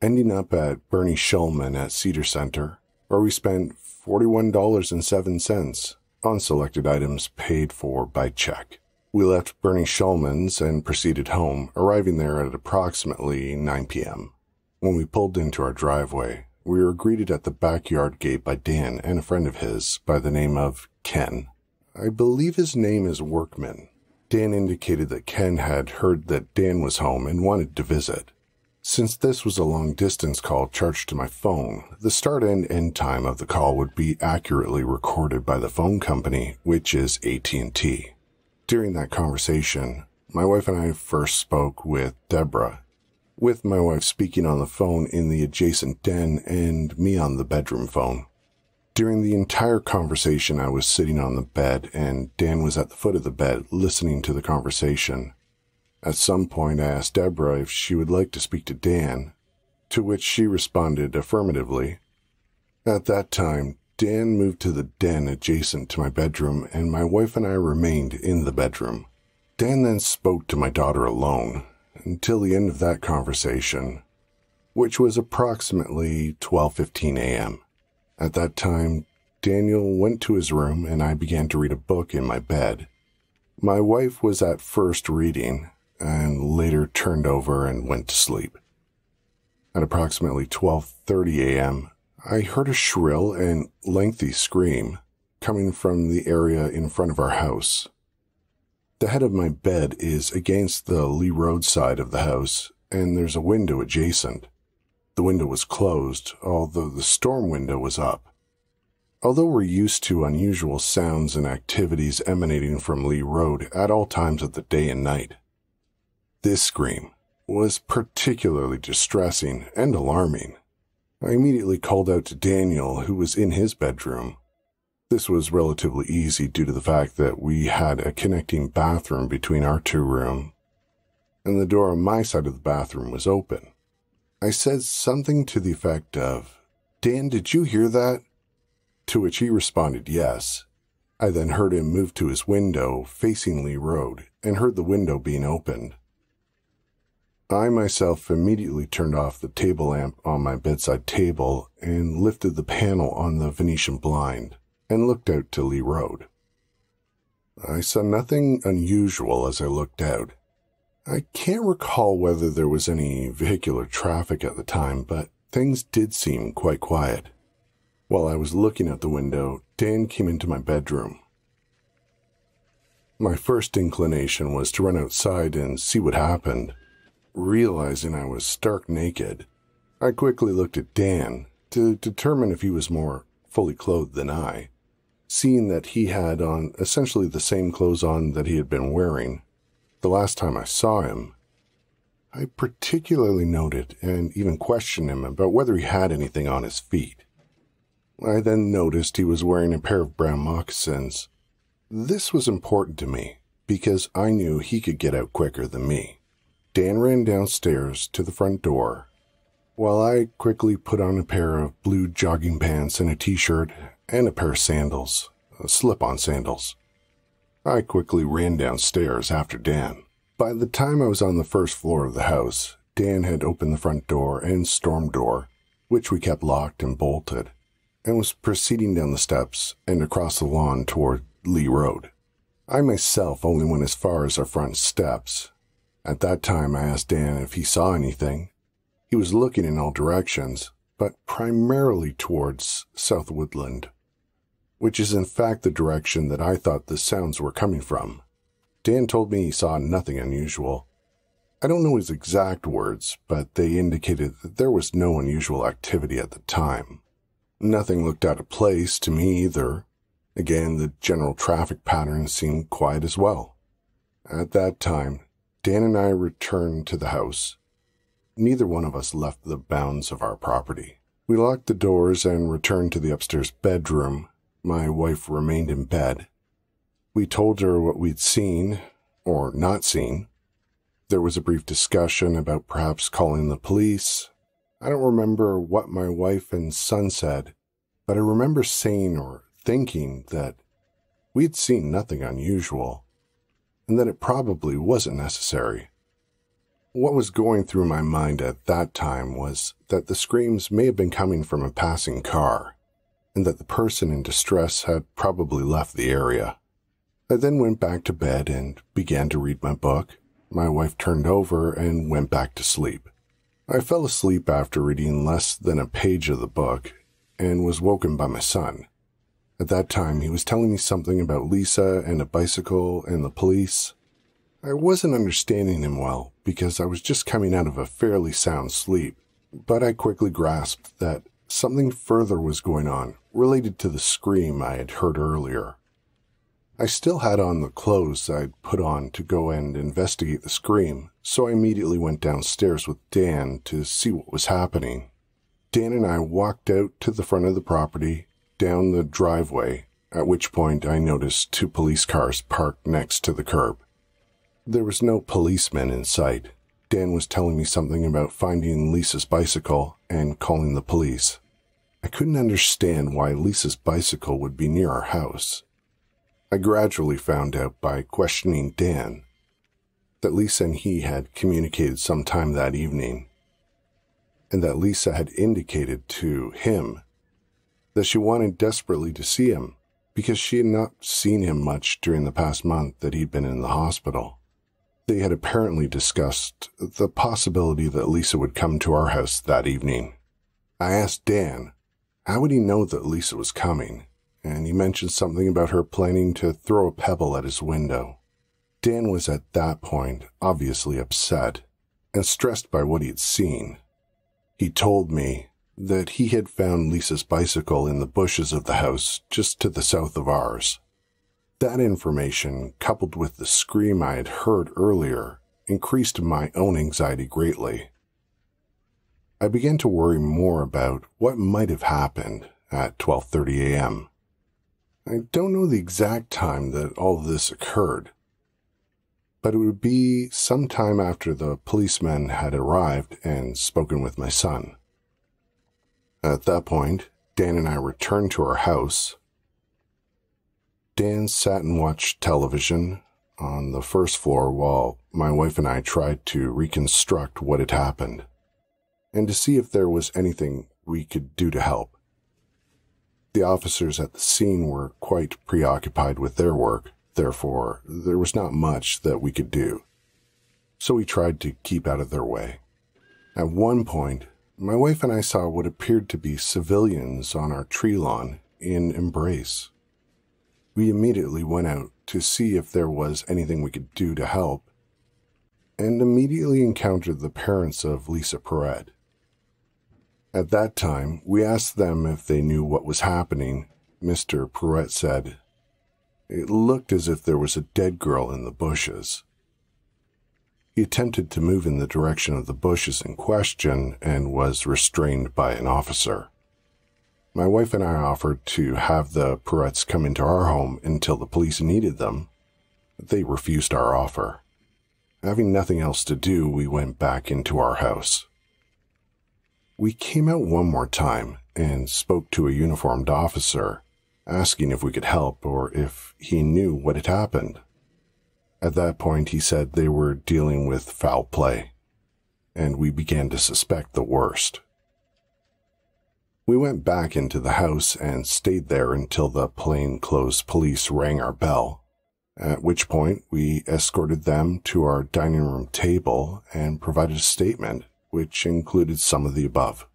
ending up at Bernie Shulman at Cedar Center, where we spent $41.07 on selected items paid for by check. We left Bernie Shulman's and proceeded home, arriving there at approximately 9 p.m. When we pulled into our driveway, we were greeted at the backyard gate by Dan and a friend of his by the name of Ken. I believe his name is Workman. Dan indicated that Ken had heard that Dan was home and wanted to visit. Since this was a long-distance call charged to my phone, the start and end time of the call would be accurately recorded by the phone company, which is AT&T. During that conversation, my wife and I first spoke with Deborah, with my wife speaking on the phone in the adjacent den and me on the bedroom phone. During the entire conversation, I was sitting on the bed, and Dan was at the foot of the bed listening to the conversation. At some point, I asked Deborah if she would like to speak to Dan, to which she responded affirmatively. At that time, Dan moved to the den adjacent to my bedroom, and my wife and I remained in the bedroom. Dan then spoke to my daughter alone until the end of that conversation, which was approximately 12:15 a.m. At that time, Daniel went to his room, and I began to read a book in my bed. My wife was at first reading, and later turned over and went to sleep. At approximately 12:30 a.m., I heard a shrill and lengthy scream coming from the area in front of our house. The head of my bed is against the Lee Road side of the house, and there's a window adjacent. The window was closed, although the storm window was up. Although we're used to unusual sounds and activities emanating from Lee Road at all times of the day and night, this scream was particularly distressing and alarming. I immediately called out to Daniel, who was in his bedroom. This was relatively easy due to the fact that we had a connecting bathroom between our two rooms, and the door on my side of the bathroom was open. I said something to the effect of, "Dan, did you hear that?" To which he responded, "Yes." I then heard him move to his window facing Lee Road and heard the window being opened. I myself immediately turned off the table lamp on my bedside table and lifted the panel on the Venetian blind and looked out to Lee Road. I saw nothing unusual as I looked out. I can't recall whether there was any vehicular traffic at the time, but things did seem quite quiet. While I was looking out the window, Dan came into my bedroom. My first inclination was to run outside and see what happened. Realizing I was stark naked, I quickly looked at Dan to determine if he was more fully clothed than I, seeing that he had on essentially the same clothes on that he had been wearing the last time I saw him. I particularly noted and even questioned him about whether he had anything on his feet. I then noticed he was wearing a pair of brown moccasins. This was important to me because I knew he could get out quicker than me. Dan ran downstairs to the front door, while I quickly put on a pair of blue jogging pants and a t-shirt and a pair of sandals, slip-on sandals. I quickly ran downstairs after Dan. By the time I was on the first floor of the house, Dan had opened the front door and storm door, which we kept locked and bolted, and was proceeding down the steps and across the lawn toward Lee Road. I myself only went as far as our front steps. At that time, I asked Dan if he saw anything. He was looking in all directions, but primarily towards South Woodland, which is in fact the direction that I thought the sounds were coming from. Dan told me he saw nothing unusual. I don't know his exact words, but they indicated that there was no unusual activity at the time. Nothing looked out of place to me either. Again, the general traffic pattern seemed quiet as well. At that time, Dan and I returned to the house. Neither one of us left the bounds of our property. We locked the doors and returned to the upstairs bedroom. My wife remained in bed. We told her what we'd seen, or not seen. There was a brief discussion about perhaps calling the police. I don't remember what my wife and son said, but I remember saying or thinking that we'd seen nothing unusual and that it probably wasn't necessary. What was going through my mind at that time was that the screams may have been coming from a passing car and that the person in distress had probably left the area. I then went back to bed and began to read my book. My wife turned over and went back to sleep. I fell asleep after reading less than a page of the book and was woken by my son. At that time, he was telling me something about Lisa and a bicycle and the police. I wasn't understanding him well because I was just coming out of a fairly sound sleep, but I quickly grasped that something further was going on related to the scream I had heard earlier. I still had on the clothes I'd put on to go and investigate the scream, so I immediately went downstairs with Dan to see what was happening. Dan and I walked out to the front of the property, down the driveway, at which point I noticed two police cars parked next to the curb. There was no policeman in sight. Dan was telling me something about finding Lisa's bicycle and calling the police. I couldn't understand why Lisa's bicycle would be near our house. I gradually found out by questioning Dan that Lisa and he had communicated sometime that evening, and that Lisa had indicated to him that she wanted desperately to see him because she had not seen him much during the past month that he'd been in the hospital. They had apparently discussed the possibility that Lisa would come to our house that evening. I asked Dan, how would he know that Lisa was coming? And he mentioned something about her planning to throw a pebble at his window. Dan was at that point obviously upset and stressed by what he had seen. He told me that he had found Lisa's bicycle in the bushes of the house just to the south of ours. That information, coupled with the scream I had heard earlier, increased my own anxiety greatly. I began to worry more about what might have happened at 12:30 a.m. I don't know the exact time that all of this occurred, but it would be some time after the policeman had arrived and spoken with my son. At that point, Dan and I returned to our house. Dan sat and watched television on the first floor while my wife and I tried to reconstruct what had happened and to see if there was anything we could do to help. The officers at the scene were quite preoccupied with their work, therefore there was not much that we could do, so we tried to keep out of their way. At one point, my wife and I saw what appeared to be civilians on our tree lawn in embrace. We immediately went out to see if there was anything we could do to help, and immediately encountered the parents of Lisa Pruett. At that time, we asked them if they knew what was happening. Mr. Pruett said, "It looked as if there was a dead girl in the bushes." He attempted to move in the direction of the bushes in question and was restrained by an officer. My wife and I offered to have the Pruetts come into our home until the police needed them. They refused our offer. Having nothing else to do, we went back into our house. We came out one more time and spoke to a uniformed officer, asking if we could help or if he knew what had happened. At that point, he said they were dealing with foul play, and we began to suspect the worst. We went back into the house and stayed there until the plainclothes police rang our bell, at which point we escorted them to our dining room table and provided a statement, which included some of the above.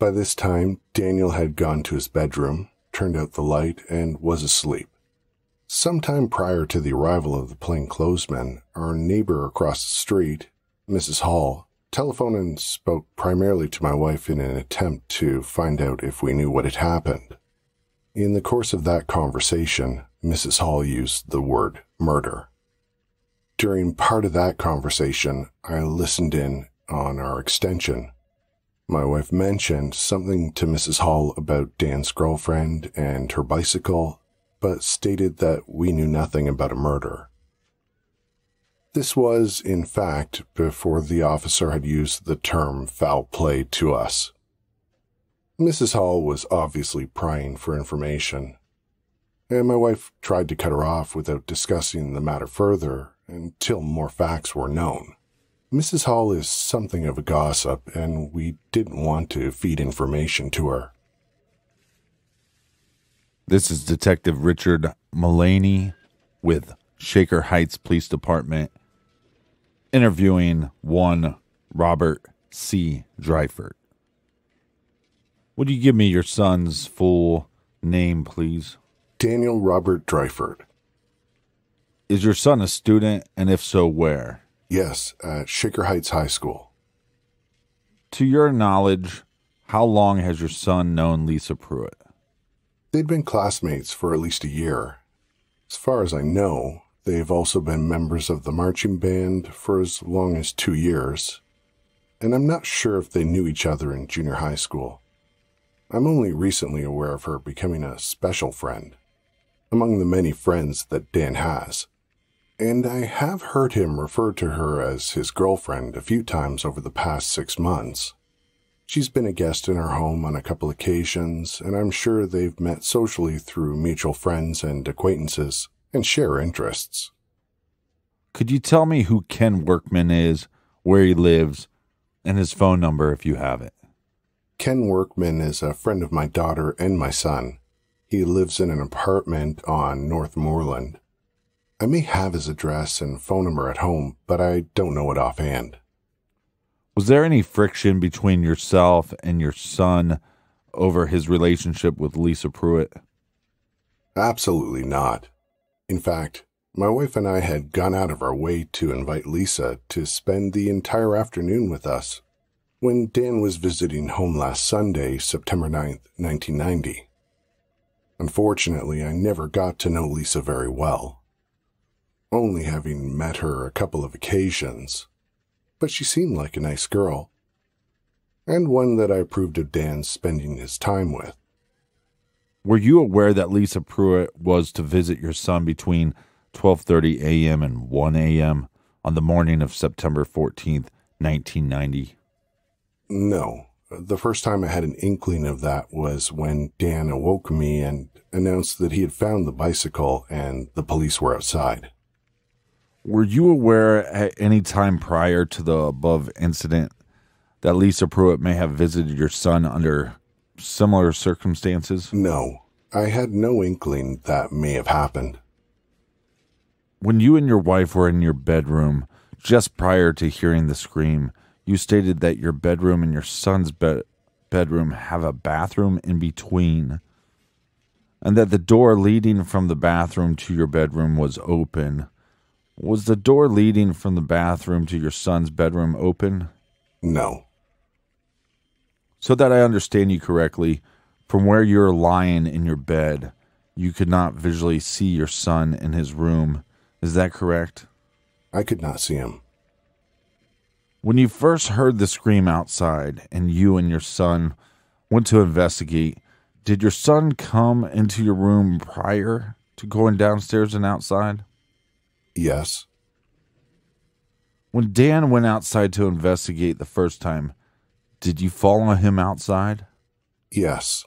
By this time, Daniel had gone to his bedroom, turned out the light, and was asleep. Sometime prior to the arrival of the plainclothesmen, our neighbor across the street, Mrs. Hall, telephoned and spoke primarily to my wife in an attempt to find out if we knew what had happened. In the course of that conversation, Mrs. Hall used the word murder. During part of that conversation, I listened in on our extension. My wife mentioned something to Mrs. Hall about Dan's girlfriend and her bicycle, but stated that we knew nothing about a murder. This was, in fact, before the officer had used the term foul play to us. Mrs. Hall was obviously prying for information, and my wife tried to cut her off without discussing the matter further until more facts were known. Mrs. Hall is something of a gossip, and we didn't want to feed information to her. This is Detective Richard Mullaney with Shaker Heights Police Department interviewing one Robert C. Dryford. Would you give me your son's full name, please? Daniel Robert Dryford. Is your son a student, and if so, where? Yes, at Shaker Heights High School. To your knowledge, how long has your son known Lisa Pruett? They'd been classmates for at least a year. As far as I know, they've also been members of the marching band for as long as 2 years, and I'm not sure if they knew each other in junior high school. I'm only recently aware of her becoming a special friend, among the many friends that Dan has, and I have heard him refer to her as his girlfriend a few times over the past 6 months. She's been a guest in our home on a couple occasions, and I'm sure they've met socially through mutual friends and acquaintances and share interests. Could you tell me who Ken Workman is, where he lives, and his phone number if you have it? Ken Workman is a friend of my daughter and my son. He lives in an apartment on Northmoreland. I may have his address and phone number at home, but I don't know it offhand. Was there any friction between yourself and your son over his relationship with Lisa Pruett? Absolutely not. In fact, my wife and I had gone out of our way to invite Lisa to spend the entire afternoon with us when Dan was visiting home last Sunday, September 9th, 1990. Unfortunately, I never got to know Lisa very well, only having met her a couple of occasions. But she seemed like a nice girl, and one that I approved of Dan spending his time with. Were you aware that Lisa Pruett was to visit your son between 12:30 a.m. and 1 a.m. on the morning of September 14th, 1990? No. The first time I had an inkling of that was when Dan awoke me and announced that he had found the bicycle and the police were outside. Were you aware at any time prior to the above incident that Lisa Pruett may have visited your son under similar circumstances? No, I had no inkling that may have happened. When you and your wife were in your bedroom just prior to hearing the scream, you stated that your bedroom and your son's bedroom have a bathroom in between, and that the door leading from the bathroom to your bedroom was open. Was the door leading from the bathroom to your son's bedroom open? No. So that I understand you correctly, from where you're lying in your bed, you could not visually see your son in his room. Is that correct? I could not see him. When you first heard the scream outside and you and your son went to investigate, did your son come into your room prior to going downstairs and outside? Yes. When Dan went outside to investigate the first time, did you follow him outside? Yes.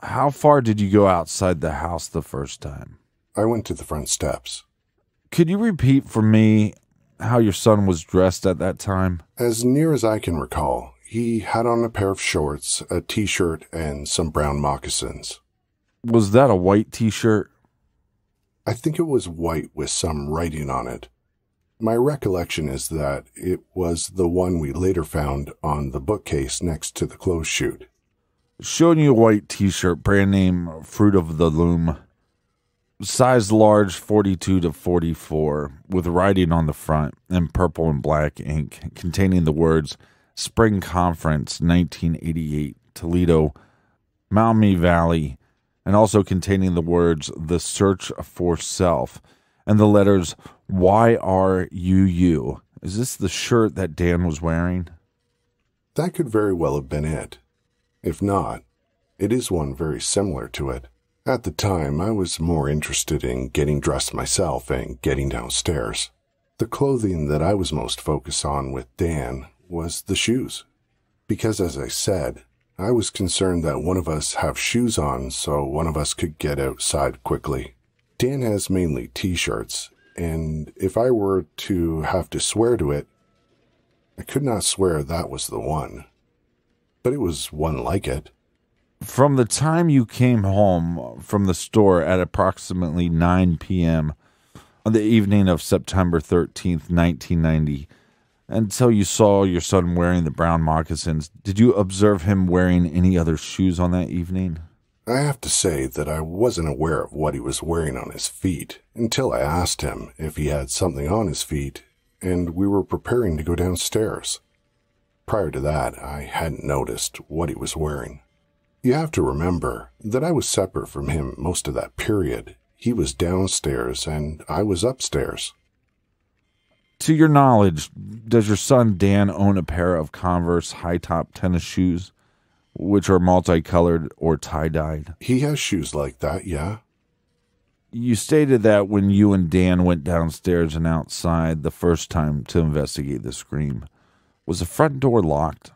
How far did you go outside the house the first time? I went to the front steps. Could you repeat for me how your son was dressed at that time? As near as I can recall, he had on a pair of shorts, a t-shirt, and some brown moccasins. Was that a white t-shirt? I think it was white with some writing on it. My recollection is that it was the one we later found on the bookcase next to the clothes chute. Showing you a white t-shirt, brand name Fruit of the Loom, size large 42 to 44, with writing on the front in purple and black ink containing the words Spring Conference 1988, Toledo, Maumee Valley, and also containing the words, The Search for Self, and the letters YRUU. Is this the shirt that Dan was wearing? That could very well have been it. If not, it is one very similar to it. At the time, I was more interested in getting dressed myself and getting downstairs. The clothing that I was most focused on with Dan was the shoes, because as I said, I was concerned that one of us have shoes on so one of us could get outside quickly. Dan has mainly t-shirts, and if I were to have to swear to it, I could not swear that was the one, but it was one like it. From the time you came home from the store at approximately 9 p.m. on the evening of September 13th, 1990, until you saw your son wearing the brown moccasins, did you observe him wearing any other shoes on that evening? I have to say that I wasn't aware of what he was wearing on his feet until I asked him if he had something on his feet, and we were preparing to go downstairs. Prior to that, I hadn't noticed what he was wearing. You have to remember that I was separate from him most of that period. He was downstairs and I was upstairs. To your knowledge, does your son Dan own a pair of Converse high-top tennis shoes, which are multicolored or tie-dyed? He has shoes like that, yeah. You stated that when you and Dan went downstairs and outside the first time to investigate the scream. Was the front door locked?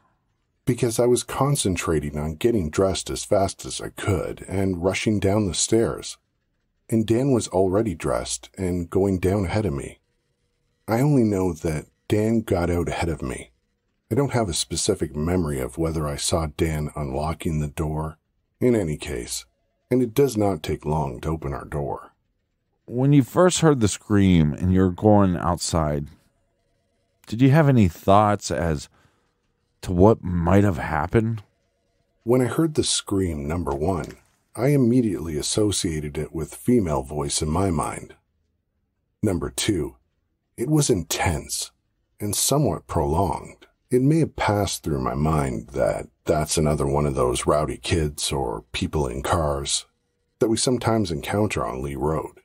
Because I was concentrating on getting dressed as fast as I could and rushing down the stairs. And Dan was already dressed and going down ahead of me. I only know that Dan got out ahead of me. I don't have a specific memory of whether I saw Dan unlocking the door. In any case, and it does not take long to open our door. When you first heard the scream and you're going outside, did you have any thoughts as to what might have happened? When I heard the scream, number one, I immediately associated it with female voice in my mind. Number two, it was intense and somewhat prolonged. It may have passed through my mind that that's another one of those rowdy kids or people in cars that we sometimes encounter on Lee Road.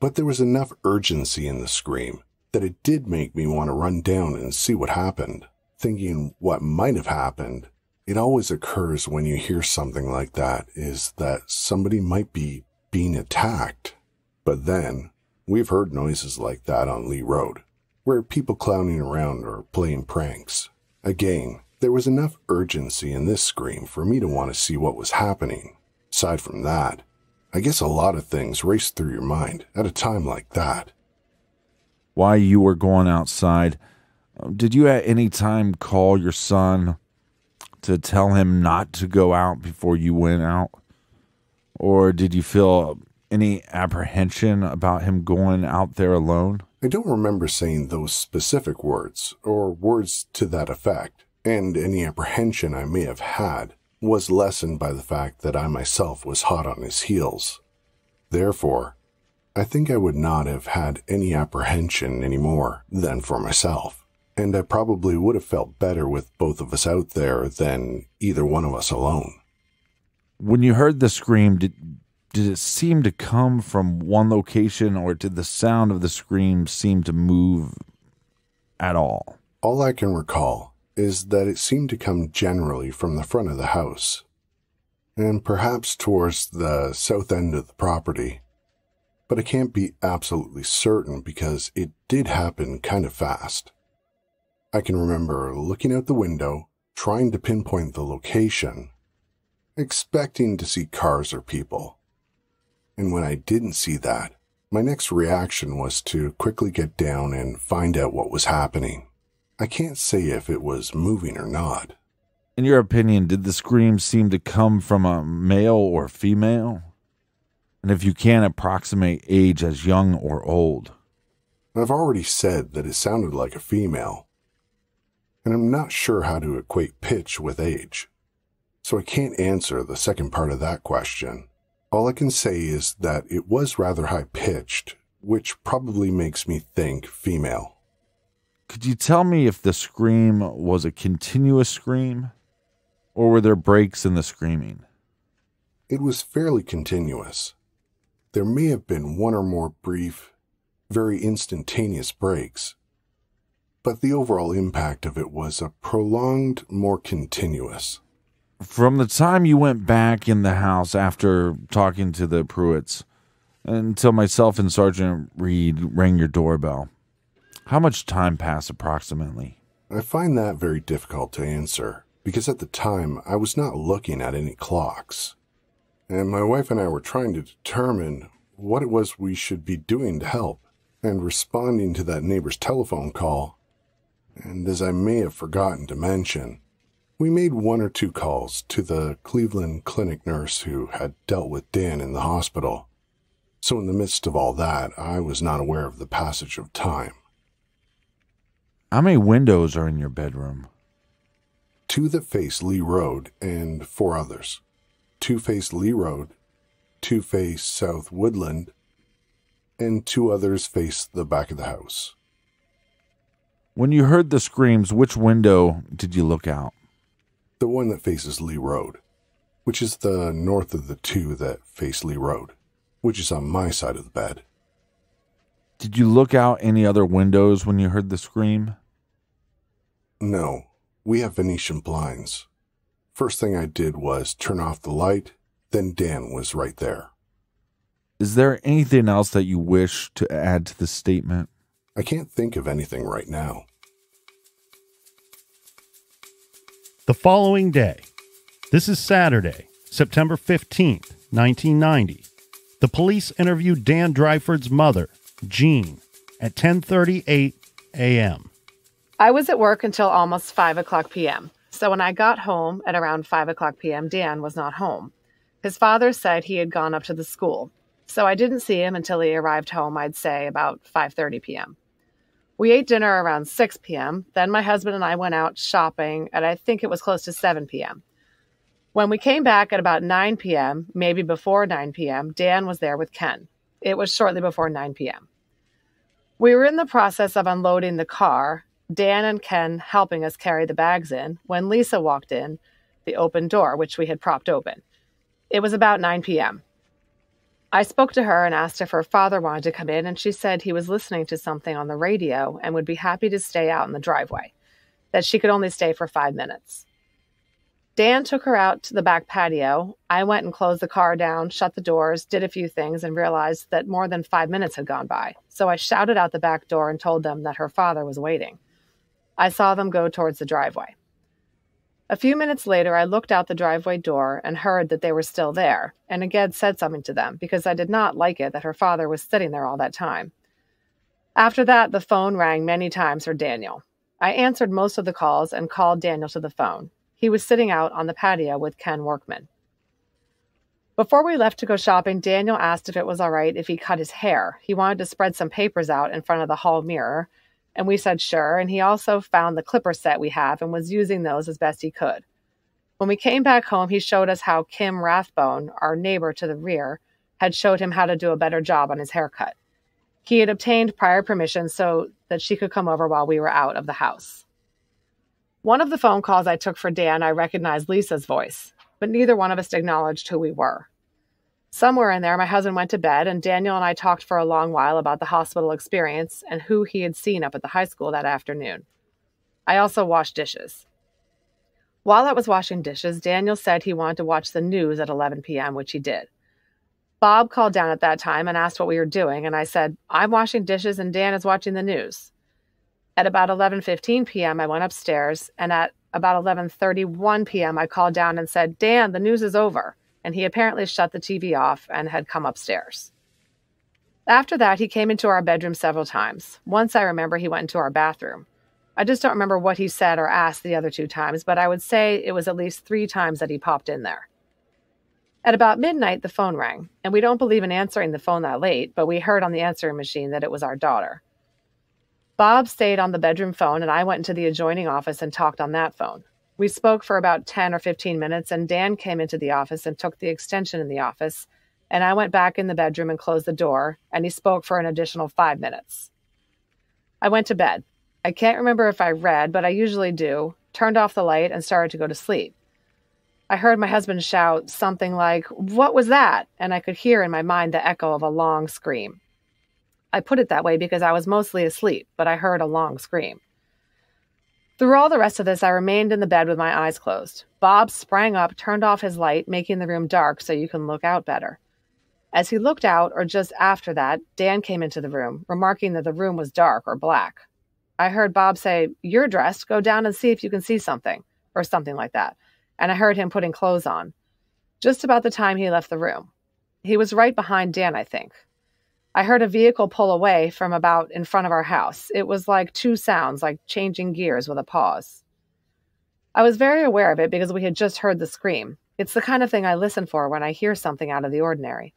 But there was enough urgency in the scream that it did make me want to run down and see what happened. Thinking what might have happened, it always occurs when you hear something like that, is that somebody might be being attacked. But then, we've heard noises like that on Lee Road, where people clowning around or playing pranks. Again, there was enough urgency in this scream for me to want to see what was happening. Aside from that, I guess a lot of things race through your mind at a time like that. While you were going outside, did you at any time call your son to tell him not to go out before you went out? Or did you feel any apprehension about him going out there alone? I don't remember saying those specific words, or words to that effect, and any apprehension I may have had was lessened by the fact that I myself was hot on his heels. Therefore, I think I would not have had any apprehension any more than for myself, and I probably would have felt better with both of us out there than either one of us alone. When you heard the scream, did it seem to come from one location, or did the sound of the scream seem to move at all? All I can recall is that it seemed to come generally from the front of the house, and perhaps towards the south end of the property. But I can't be absolutely certain because it did happen kind of fast. I can remember looking out the window, trying to pinpoint the location, expecting to see cars or people. And when I didn't see that, my next reaction was to quickly get down and find out what was happening. I can't say if it was moving or not. In your opinion, did the scream seem to come from a male or female? And if you can approximate age as young or old. I've already said that it sounded like a female. And I'm not sure how to equate pitch with age. So I can't answer the second part of that question. All I can say is that it was rather high-pitched, which probably makes me think female. Could you tell me if the scream was a continuous scream, or were there breaks in the screaming? It was fairly continuous. There may have been one or more brief, very instantaneous breaks, but the overall impact of it was a prolonged, more continuous. From the time you went back in the house after talking to the Pruetts until myself and Sergeant Reed rang your doorbell, how much time passed approximately? I find that very difficult to answer because at the time I was not looking at any clocks, and my wife and I were trying to determine what it was we should be doing to help and responding to that neighbor's telephone call. And as I may have forgotten to mention, we made one or two calls to the Cleveland Clinic nurse who had dealt with Dan in the hospital. So in the midst of all that, I was not aware of the passage of time. How many windows are in your bedroom? Two that face Lee Road and four others. Two-Face Lee Road, Two-Face South Woodland, and two others faced the back of the house. When you heard the screams, which window did you look out? The one that faces Lee Road, which is the north of the two that face Lee Road, which is on my side of the bed. Did you look out any other windows when you heard the scream? No, we have Venetian blinds. First thing I did was turn off the light, then Dan was right there. Is there anything else that you wish to add to the statement? I can't think of anything right now. The following day, this is Saturday, September 15th, 1990, the police interviewed Dan Dryford's mother, Jean, at 10:38 a.m. I was at work until almost 5 o'clock p.m., so when I got home at around 5 o'clock p.m., Dan was not home. His father said he had gone up to the school, so I didn't see him until he arrived home, I'd say, about 5:30 p.m. We ate dinner around 6 p.m., then my husband and I went out shopping, and I think it was close to 7 p.m. When we came back at about 9 p.m., maybe before 9 p.m., Dan was there with Ken. It was shortly before 9 p.m. We were in the process of unloading the car, Dan and Ken helping us carry the bags in, when Lisa walked in the open door, which we had propped open. It was about 9 p.m. I spoke to her and asked if her father wanted to come in, and she said he was listening to something on the radio and would be happy to stay out in the driveway, that she could only stay for 5 minutes. Dan took her out to the back patio. I went and closed the car down, shut the doors, did a few things, and realized that more than 5 minutes had gone by. So I shouted out the back door and told them that her father was waiting. I saw them go towards the driveway. A few minutes later, I looked out the driveway door and heard that they were still there, and again said something to them, because I did not like it that her father was sitting there all that time. After that, the phone rang many times for Daniel. I answered most of the calls and called Daniel to the phone. He was sitting out on the patio with Ken Workman. Before we left to go shopping, Daniel asked if it was all right if he cut his hair. He wanted to spread some papers out in front of the hall mirror, and we said sure, and he also found the clipper set we have and was using those as best he could. When we came back home, he showed us how Kim Rathbun, our neighbor to the rear, had showed him how to do a better job on his haircut. He had obtained prior permission so that she could come over while we were out of the house. One of the phone calls I took for Dan, I recognized Lisa's voice, but neither one of us acknowledged who we were. Somewhere in there, my husband went to bed, and Daniel and I talked for a long while about the hospital experience and who he had seen up at the high school that afternoon. I also washed dishes. While I was washing dishes, Daniel said he wanted to watch the news at 11 p.m., which he did. Bob called down at that time and asked what we were doing, and I said, I'm washing dishes and Dan is watching the news. At about 11:15 p.m., I went upstairs, and at about 11:31 p.m., I called down and said, Dan, the news is over. And he apparently shut the TV off and had come upstairs. After that, he came into our bedroom several times. Once I remember he went into our bathroom. I just don't remember what he said or asked the other two times, but I would say it was at least 3 times that he popped in there. At about midnight, the phone rang, and we don't believe in answering the phone that late, but we heard on the answering machine that it was our daughter. Bob stayed on the bedroom phone, and I went into the adjoining office and talked on that phone. We spoke for about 10 or 15 minutes, and Dan came into the office and took the extension in the office, and I went back in the bedroom and closed the door, and he spoke for an additional 5 minutes. I went to bed. I can't remember if I read, but I usually do, turned off the light, and started to go to sleep. I heard my husband shout something like, "What was that?" And I could hear in my mind the echo of a long scream. I put it that way because I was mostly asleep, but I heard a long scream. Through all the rest of this, I remained in the bed with my eyes closed. Bob sprang up, turned off his light, making the room dark so you can look out better. As he looked out, or just after that, Dan came into the room, remarking that the room was dark or black. I heard Bob say, "You're dressed, go down and see if you can see something," or something like that, and I heard him putting clothes on. Just about the time he left the room. He was right behind Dan, I think. I heard a vehicle pull away from about in front of our house. It was like 2 sounds, like changing gears with a pause. I was very aware of it because we had just heard the scream. It's the kind of thing I listen for when I hear something out of the ordinary.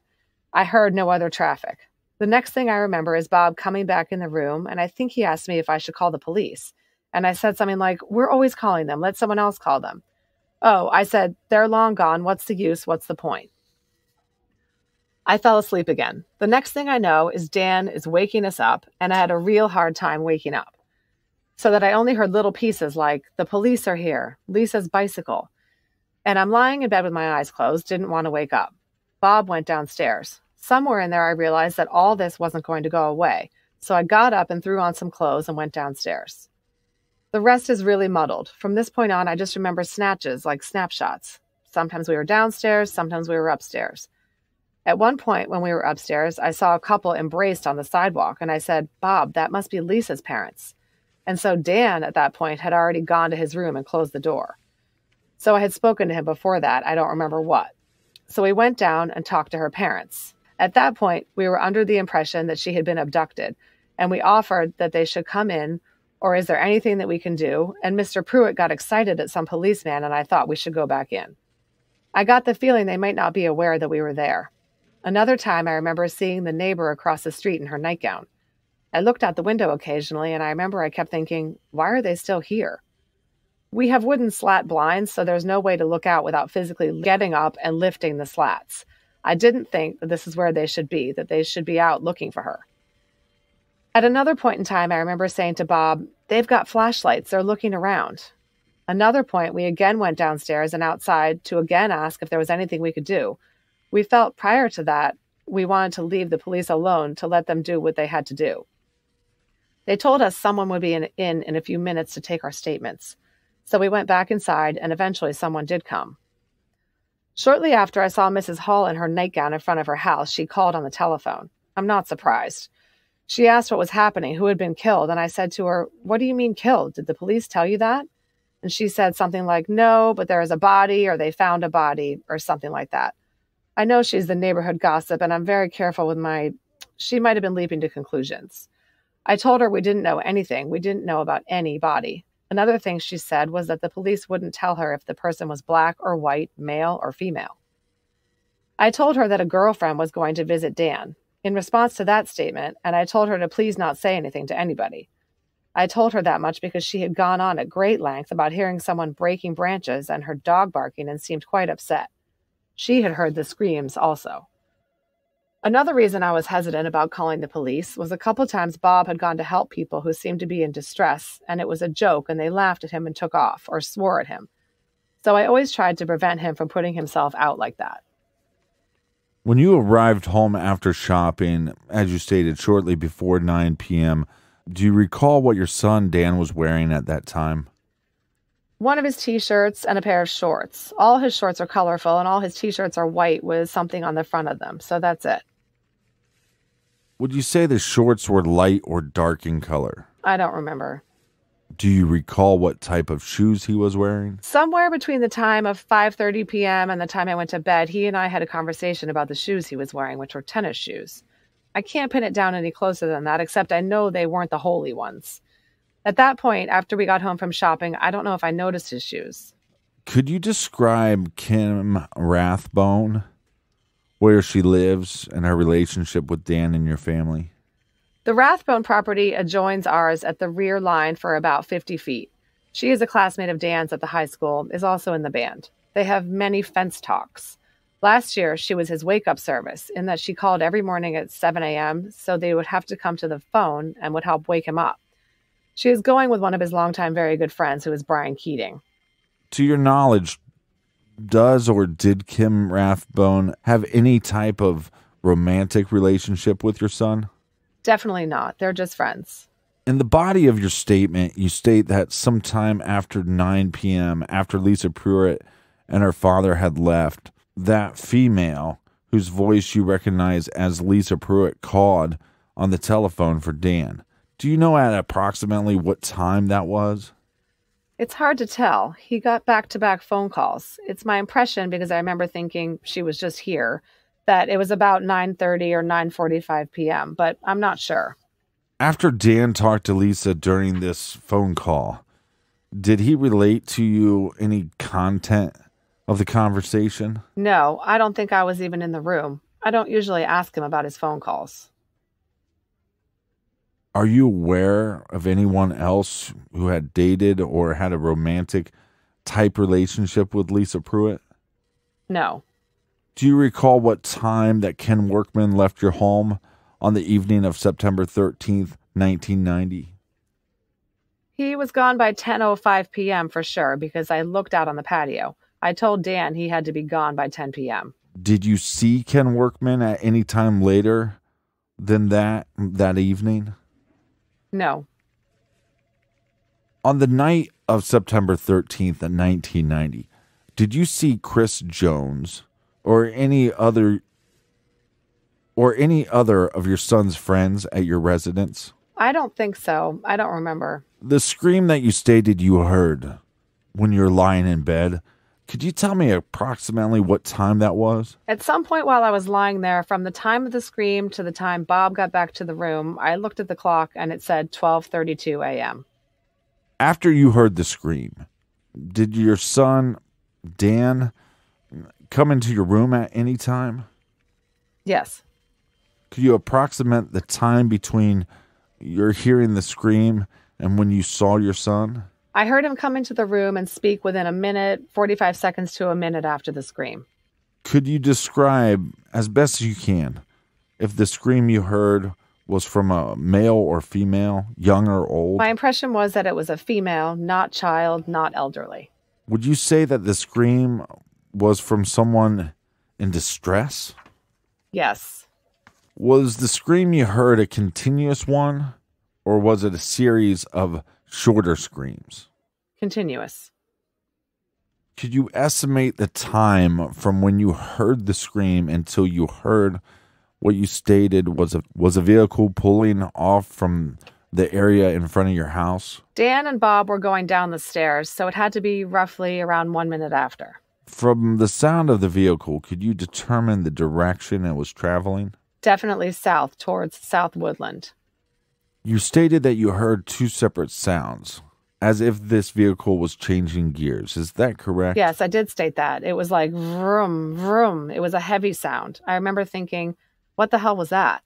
I heard no other traffic. The next thing I remember is Bob coming back in the room, and I think he asked me if I should call the police. And I said something like, "We're always calling them. Let someone else call them." Oh, I said, they're long gone. What's the use? What's the point? I fell asleep again. The next thing I know is Dan is waking us up, and I had a real hard time waking up, so that I only heard little pieces like, the police are here, Lisa's bicycle. And I'm lying in bed with my eyes closed, didn't want to wake up. Bob went downstairs. Somewhere in there, I realized that all this wasn't going to go away, so I got up and threw on some clothes and went downstairs. The rest is really muddled. From this point on, I just remember snatches, like snapshots. Sometimes we were downstairs, sometimes we were upstairs. At one point when we were upstairs, I saw a couple embraced on the sidewalk, and I said, Bob, that must be Lisa's parents. And so Dan, at that point, had already gone to his room and closed the door. So I had spoken to him before that, I don't remember what. So we went down and talked to her parents. At that point, we were under the impression that she had been abducted, and we offered that they should come in, or is there anything that we can do? And Mr. Pruett got excited at some policeman, and I thought we should go back in. I got the feeling they might not be aware that we were there. Another time, I remember seeing the neighbor across the street in her nightgown. I looked out the window occasionally, and I remember I kept thinking, why are they still here? We have wooden slat blinds, so there's no way to look out without physically getting up and lifting the slats. I didn't think that this is where they should be, that they should be out looking for her. At another point in time, I remember saying to Bob, they've got flashlights, they're looking around. Another point, we again went downstairs and outside to again ask if there was anything we could do. We felt prior to that, we wanted to leave the police alone to let them do what they had to do. They told us someone would be in a few minutes to take our statements. So we went back inside, and eventually someone did come. Shortly after, I saw Mrs. Hall in her nightgown in front of her house. She called on the telephone. I'm not surprised. She asked what was happening, who had been killed, and I said to her, what do you mean killed? Did the police tell you that? And she said something like, no, but there is a body, or they found a body, or something like that. I know she's the neighborhood gossip, and I'm very careful with my... She might have been leaping to conclusions. I told her we didn't know anything. We didn't know about anybody. Another thing she said was that the police wouldn't tell her if the person was black or white, male or female. I told her that a girlfriend was going to visit Dan in response to that statement, and I told her to please not say anything to anybody. I told her that much because she had gone on at great length about hearing someone breaking branches and her dog barking and seemed quite upset. She had heard the screams also. Another reason I was hesitant about calling the police was a couple times Bob had gone to help people who seemed to be in distress, and it was a joke, and they laughed at him and took off or swore at him. So I always tried to prevent him from putting himself out like that. When you arrived home after shopping, as you stated, shortly before 9 p.m., do you recall what your son Dan was wearing at that time? One of his T-shirts and a pair of shorts. All his shorts are colorful, and all his T-shirts are white with something on the front of them, so that's it. Would you say the shorts were light or dark in color? I don't remember. Do you recall what type of shoes he was wearing? Somewhere between the time of 5:30 p.m. and the time I went to bed, he and I had a conversation about the shoes he was wearing, which were tennis shoes. I can't pin it down any closer than that, except I know they weren't the holy ones. At that point, after we got home from shopping, I don't know if I noticed his shoes. Could you describe Kim Rathbun, where she lives, and her relationship with Dan and your family? The Rathbun property adjoins ours at the rear line for about 50 feet. She is a classmate of Dan's at the high school, is also in the band. They have many fence talks. Last year, she was his wake-up service, in that she called every morning at 7 a.m., so they would have to come to the phone and would help wake him up. She is going with one of his longtime very good friends, who is Brian Keating. To your knowledge, does or did Kim Rathbun have any type of romantic relationship with your son? Definitely not. They're just friends. In the body of your statement, you state that sometime after 9 p.m., after Lisa Pruett and her father had left, that female, whose voice you recognize as Lisa Pruett, called on the telephone for Dan. Do you know at approximately what time that was? It's hard to tell. He got back-to-back phone calls. It's my impression, because I remember thinking she was just here, that it was about 9:30 or 9:45 p.m., but I'm not sure. After Dan talked to Lisa during this phone call, did he relate to you any content of the conversation? No, I don't think I was even in the room. I don't usually ask him about his phone calls. Are you aware of anyone else who had dated or had a romantic type relationship with Lisa Pruett? No. Do you recall what time that Ken Workman left your home on the evening of September 13th, 1990? He was gone by 10:05 p.m. for sure, because I looked out on the patio. I told Dan he had to be gone by 10 p.m. Did you see Ken Workman at any time later than that evening? No. On the night of September 13th, 1990, did you see Chris Jones or any other of your son's friends at your residence? I don't think so. I don't remember. The scream that you stated you heard when you were lying in bed, could you tell me approximately what time that was? At some point while I was lying there, from the time of the scream to the time Bob got back to the room, I looked at the clock and it said 12:32 a.m. After you heard the scream, did your son, Dan, come into your room at any time? Yes. Could you approximate the time between your hearing the scream and when you saw your son? I heard him come into the room and speak within a minute, 45 seconds to a minute after the scream. Could you describe, as best you can, if the scream you heard was from a male or female, young or old? My impression was that it was a female, not child, not elderly. Would you say that the scream was from someone in distress? Yes. Was the scream you heard a continuous one, or was it a series of shorter screams? Continuous. Could you estimate the time from when you heard the scream until you heard what you stated was a vehicle pulling off from the area in front of your house? Dan and Bob were going down the stairs, so it had to be roughly around 1 minute after. From the sound of the vehicle, could you determine the direction it was traveling? Definitely south, towards South Woodland. You stated that you heard two separate sounds, as if this vehicle was changing gears. Is that correct? Yes, I did state that. It was like vroom, vroom. It was a heavy sound. I remember thinking, what the hell was that?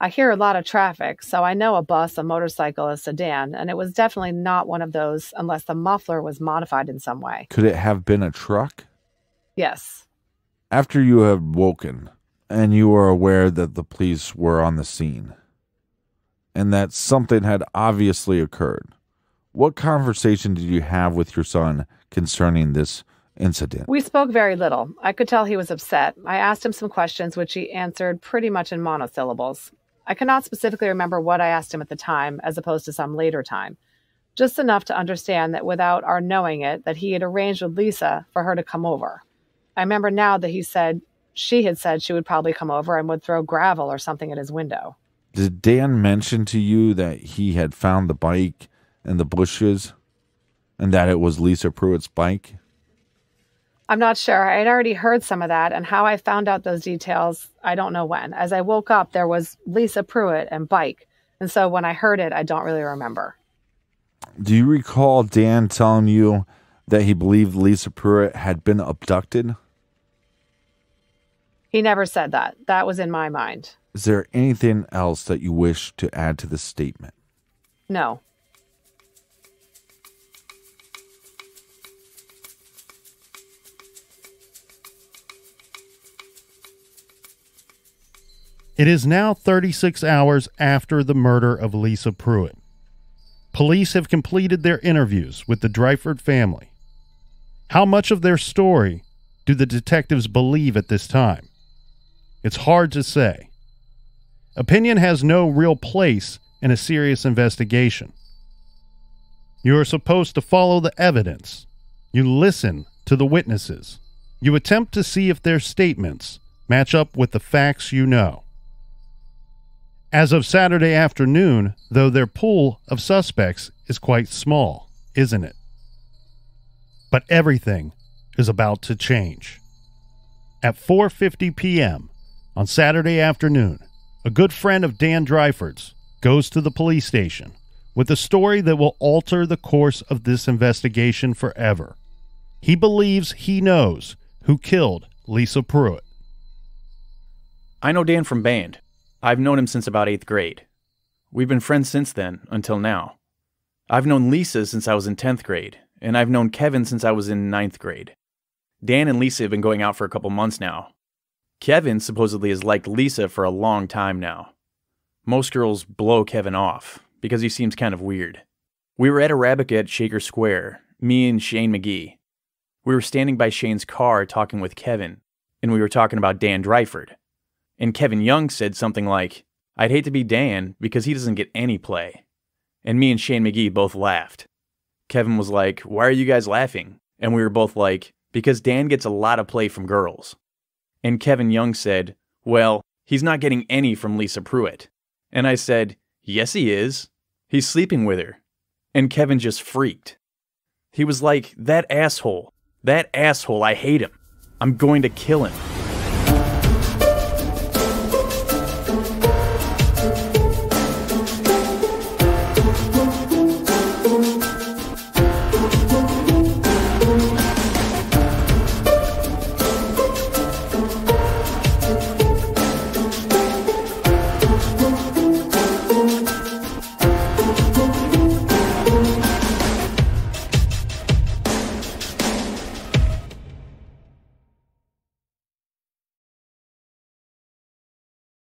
I hear a lot of traffic, so I know a bus, a motorcycle, a sedan, and it was definitely not one of those unless the muffler was modified in some way. Could it have been a truck? Yes. After you had woken, and you were aware that the police were on the scene, and that something had obviously occurred, what conversation did you have with your son concerning this incident? We spoke very little. I could tell he was upset. I asked him some questions, which he answered pretty much in monosyllables. I cannot specifically remember what I asked him at the time, as opposed to some later time. Just enough to understand that without our knowing it, that he had arranged with Lisa for her to come over. I remember now that he said she had said she would probably come over and would throw gravel or something at his window. Did Dan mention to you that he had found the bike in the bushes and that it was Lisa Pruitt's bike? I'm not sure. I had already heard some of that, and how I found out those details, I don't know when. As I woke up, there was Lisa Pruett and bike, and so when I heard it, I don't really remember. Do you recall Dan telling you that he believed Lisa Pruett had been abducted? He never said that. That was in my mind. Is there anything else that you wish to add to this statement? No. It is now 36 hours after the murder of Lisa Pruett. Police have completed their interviews with the Dryford family. How much of their story do the detectives believe at this time? It's hard to say. Opinion has no real place in a serious investigation. You are supposed to follow the evidence. You listen to the witnesses. You attempt to see if their statements match up with the facts you know. As of Saturday afternoon, though, their pool of suspects is quite small, isn't it? But everything is about to change. At 4:50 p.m. on Saturday afternoon, a good friend of Dan Dryford's goes to the police station with a story that will alter the course of this investigation forever. He believes he knows who killed Lisa Pruett. I know Dan from band. I've known him since about 8th grade. We've been friends since then, until now. I've known Lisa since I was in 10th grade, and I've known Kevin since I was in 9th grade. Dan and Lisa have been going out for a couple months now. Kevin supposedly has liked Lisa for a long time now. Most girls blow Kevin off, because he seems kind of weird. We were at Arabica at Shaker Square, me and Shane McGee. We were standing by Shane's car talking with Kevin, and we were talking about Dan Dryford. And Kevin Young said something like, "I'd hate to be Dan because he doesn't get any play." And me and Shane McGee both laughed. Kevin was like, "Why are you guys laughing?" And we were both like, "Because Dan gets a lot of play from girls." And Kevin Young said, "Well, he's not getting any from Lisa Pruett." And I said, "Yes he is. He's sleeping with her." And Kevin just freaked. He was like, "That asshole. That asshole, I hate him. I'm going to kill him."